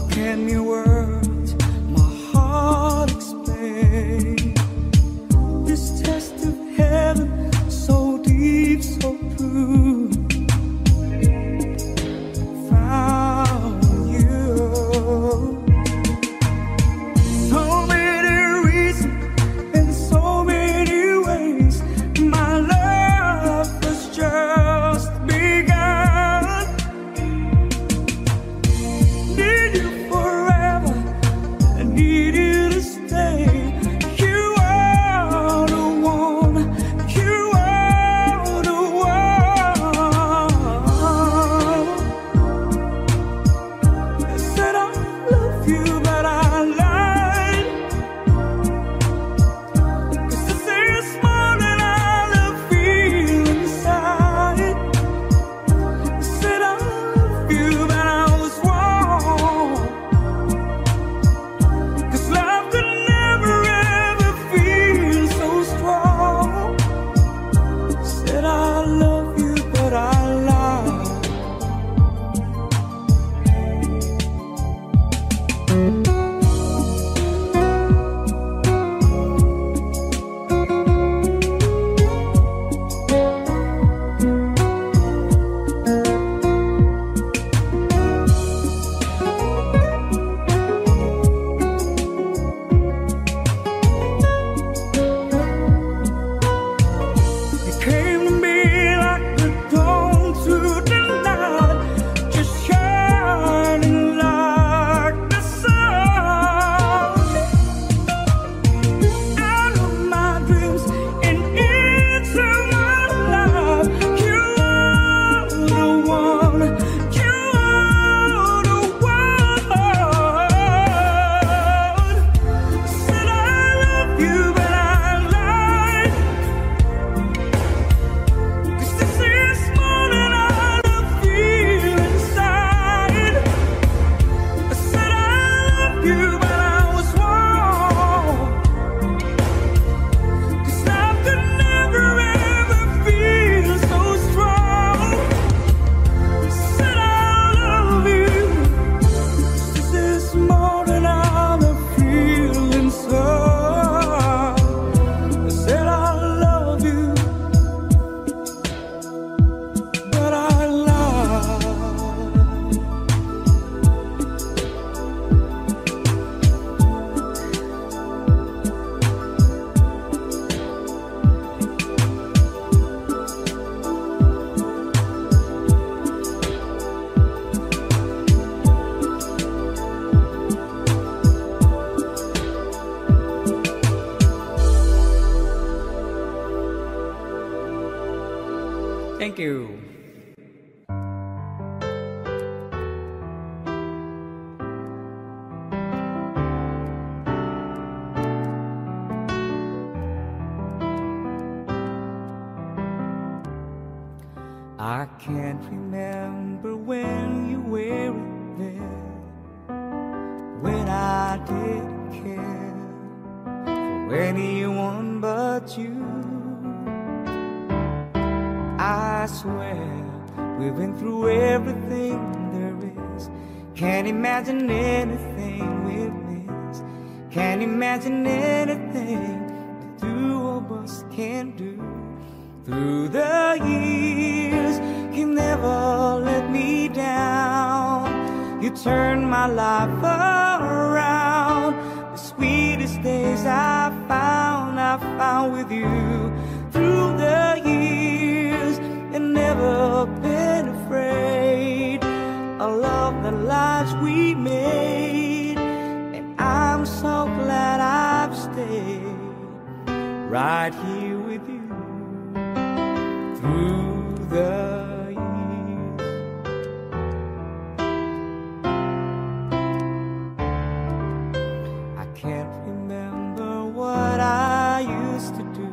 How can your words, my heart explain this test of heaven, so deep, so true? Thank you. I can't remember when you were there, when I didn't care for anyone but you. I swear, we've been through everything there is. Can't imagine anything we miss. Can't imagine anything the two of us can't do. Through the years, you never let me down. You turned my life around. The sweetest days I found with you. Through the years, never been afraid of love, the lives we made, and I'm so glad I've stayed right here with you through the years. I can't remember what I used to do,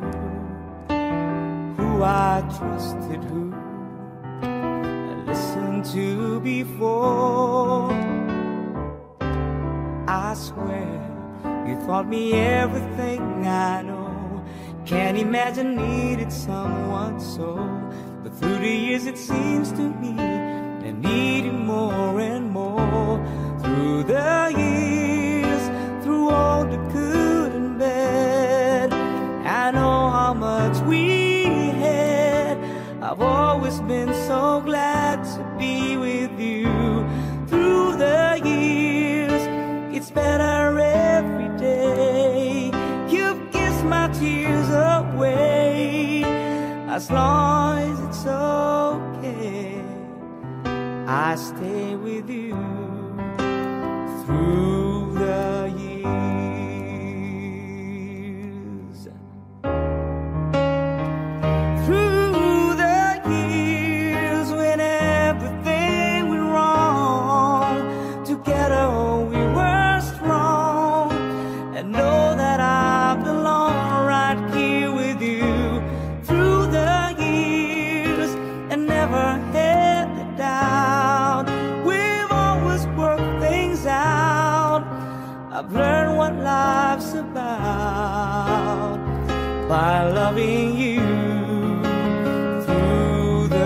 who I trusted, who to before. I swear you taught me everything I know. Can't imagine needed someone so, but through the years it seems to me I need you more and more. Through the years, through all the good and bad. I know how much we had. I've always been so glad to be with you. Through the years, it's better every day. You've kissed my tears away. As long as it's okay, I stay with you through the years. Through the years, when everything went wrong, together we were strong. And know that I belong right here with you. Through the years, and never had the doubt. We've always worked things out. I've learned what life's about by loving you. Through the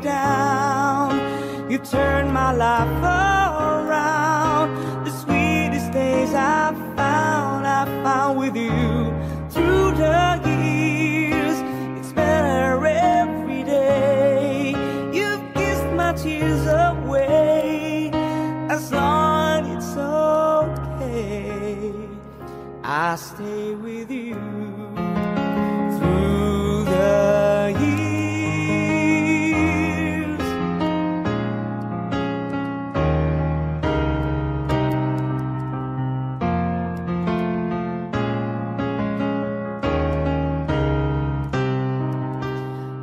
down, you turned my life around. The sweetest days I found with you. Through the years, it's better every day. You've kissed my tears away. As long as it's okay, I stay with you through the years.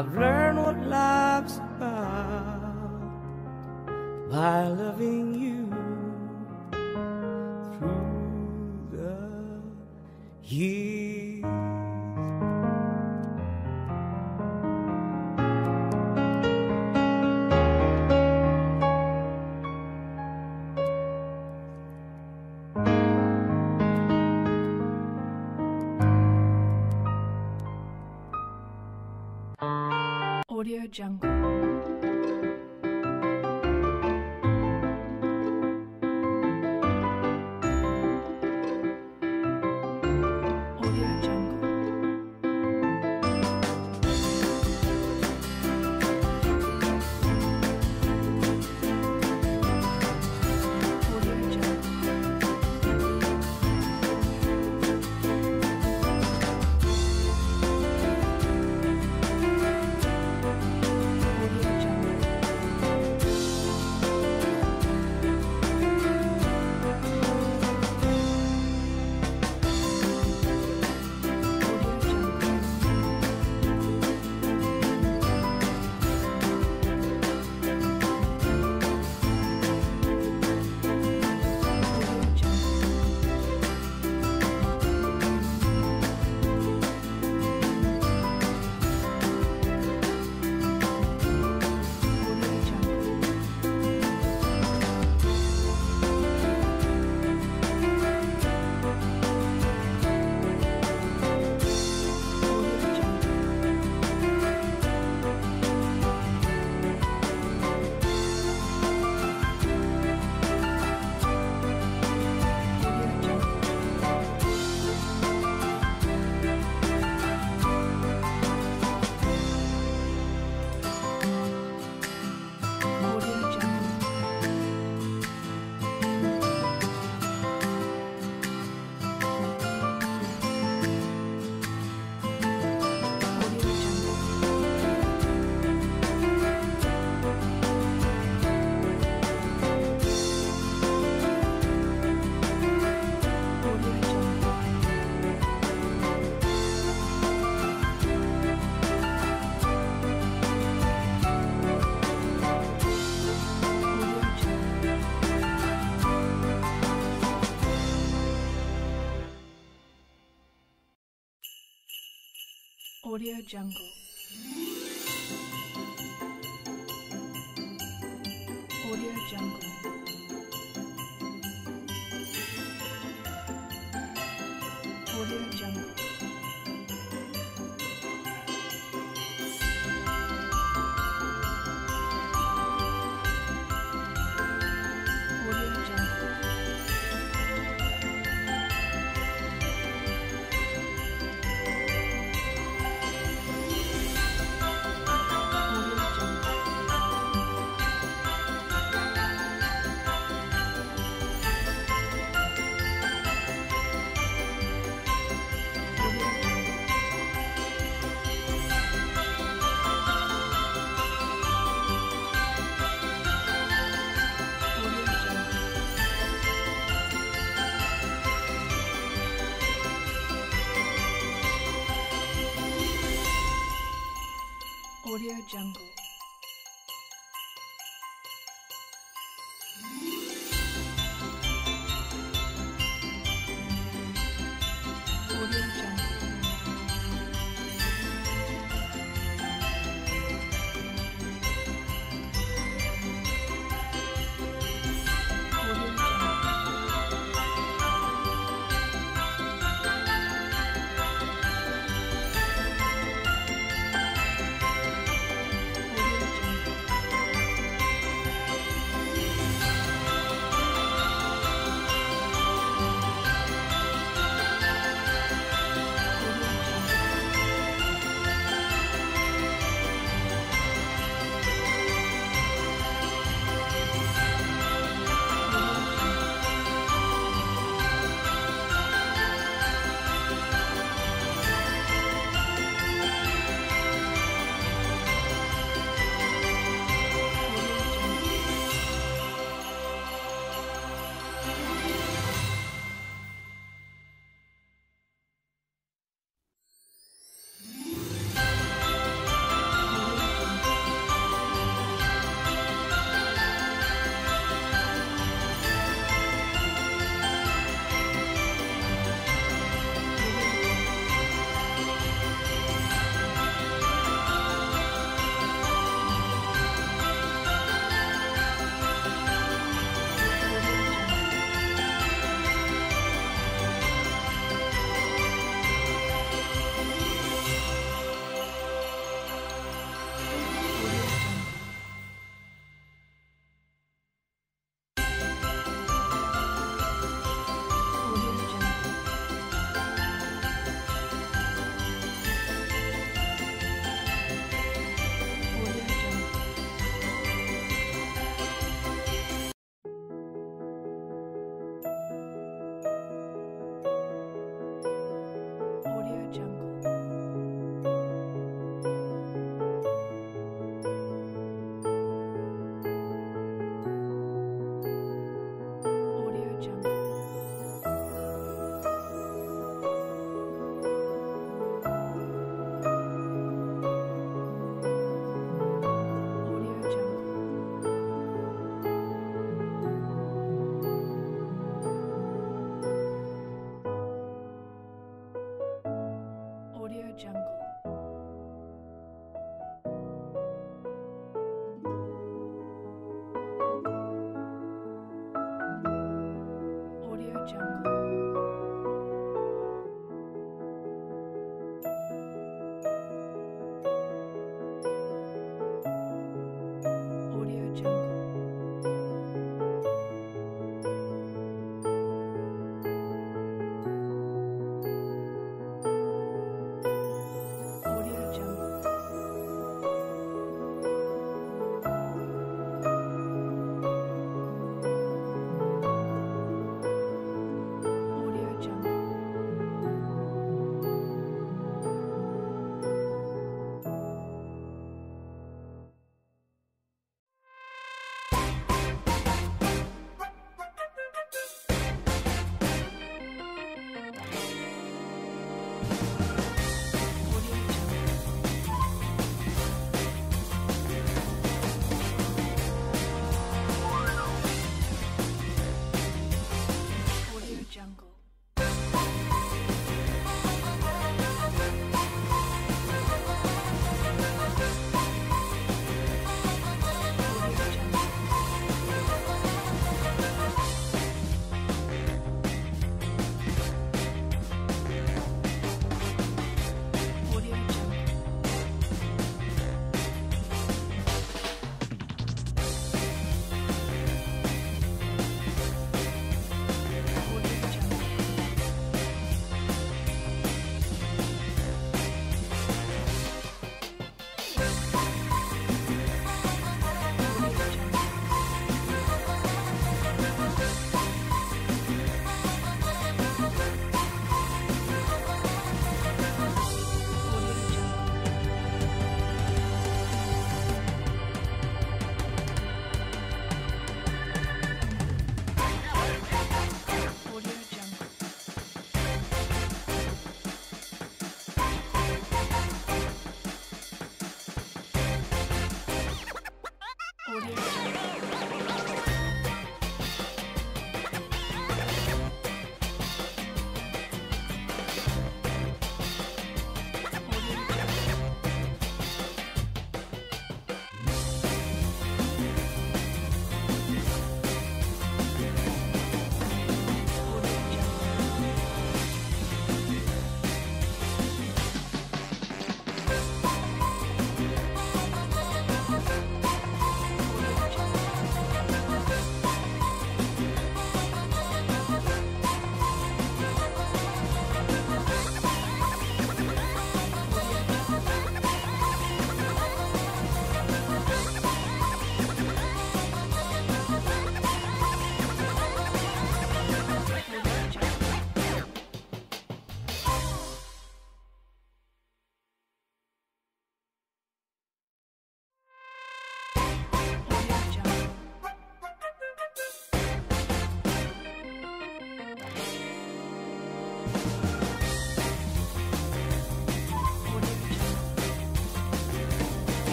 I've learned what life's about by loving you through the years. Audio Jungle. Audio Jungle. Audio Jungle. Audio Jungle. Audio Jungle. Audio Jungle.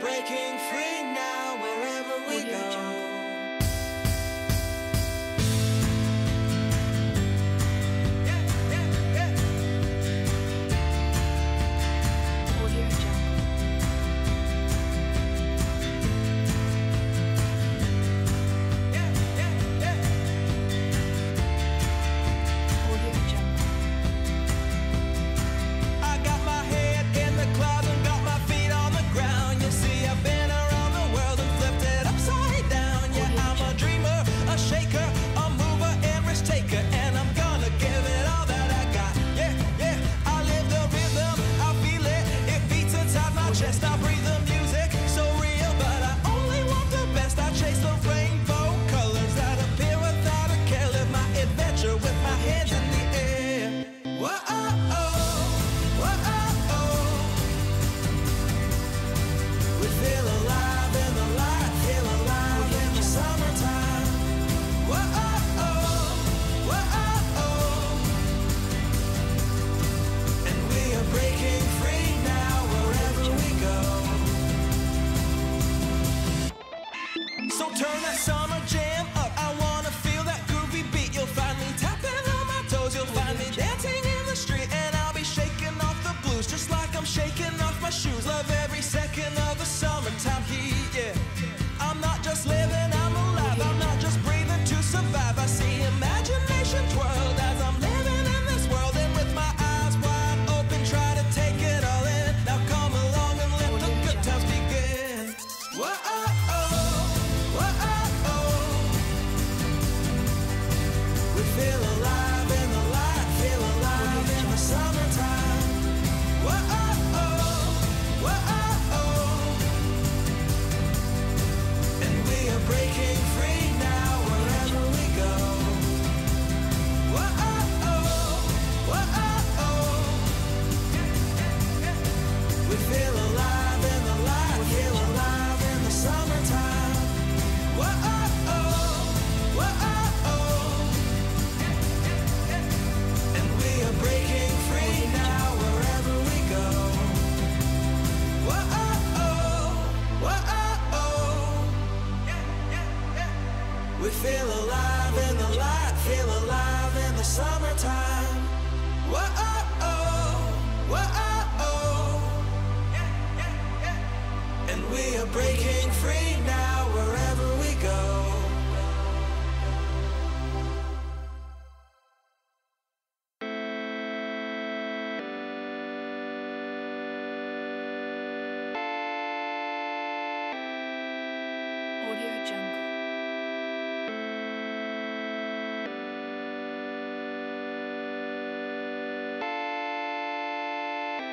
breaking free now wherever we go.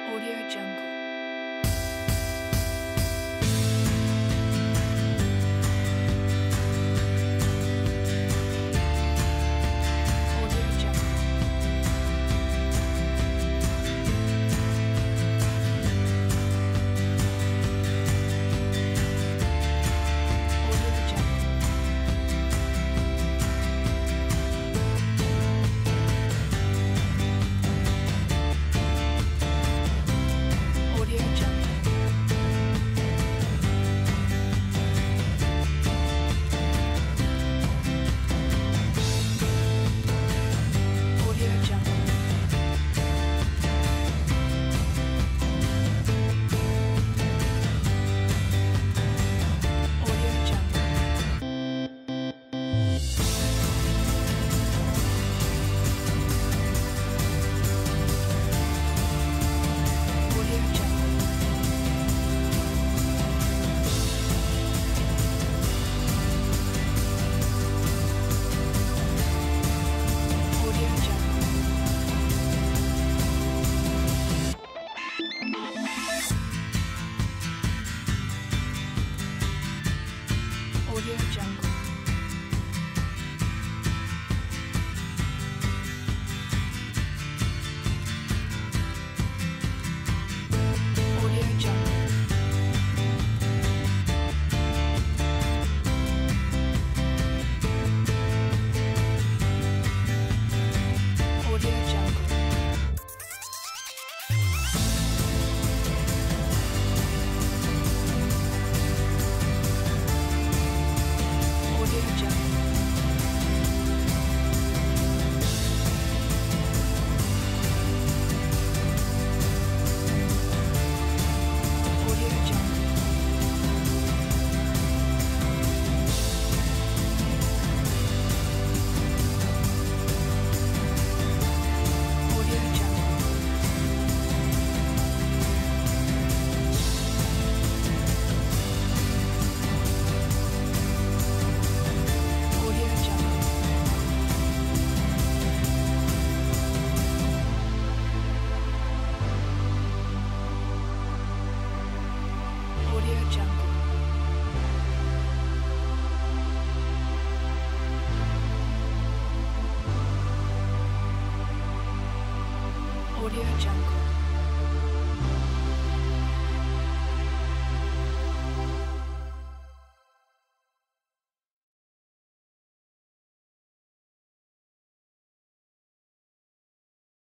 Audio Jungle.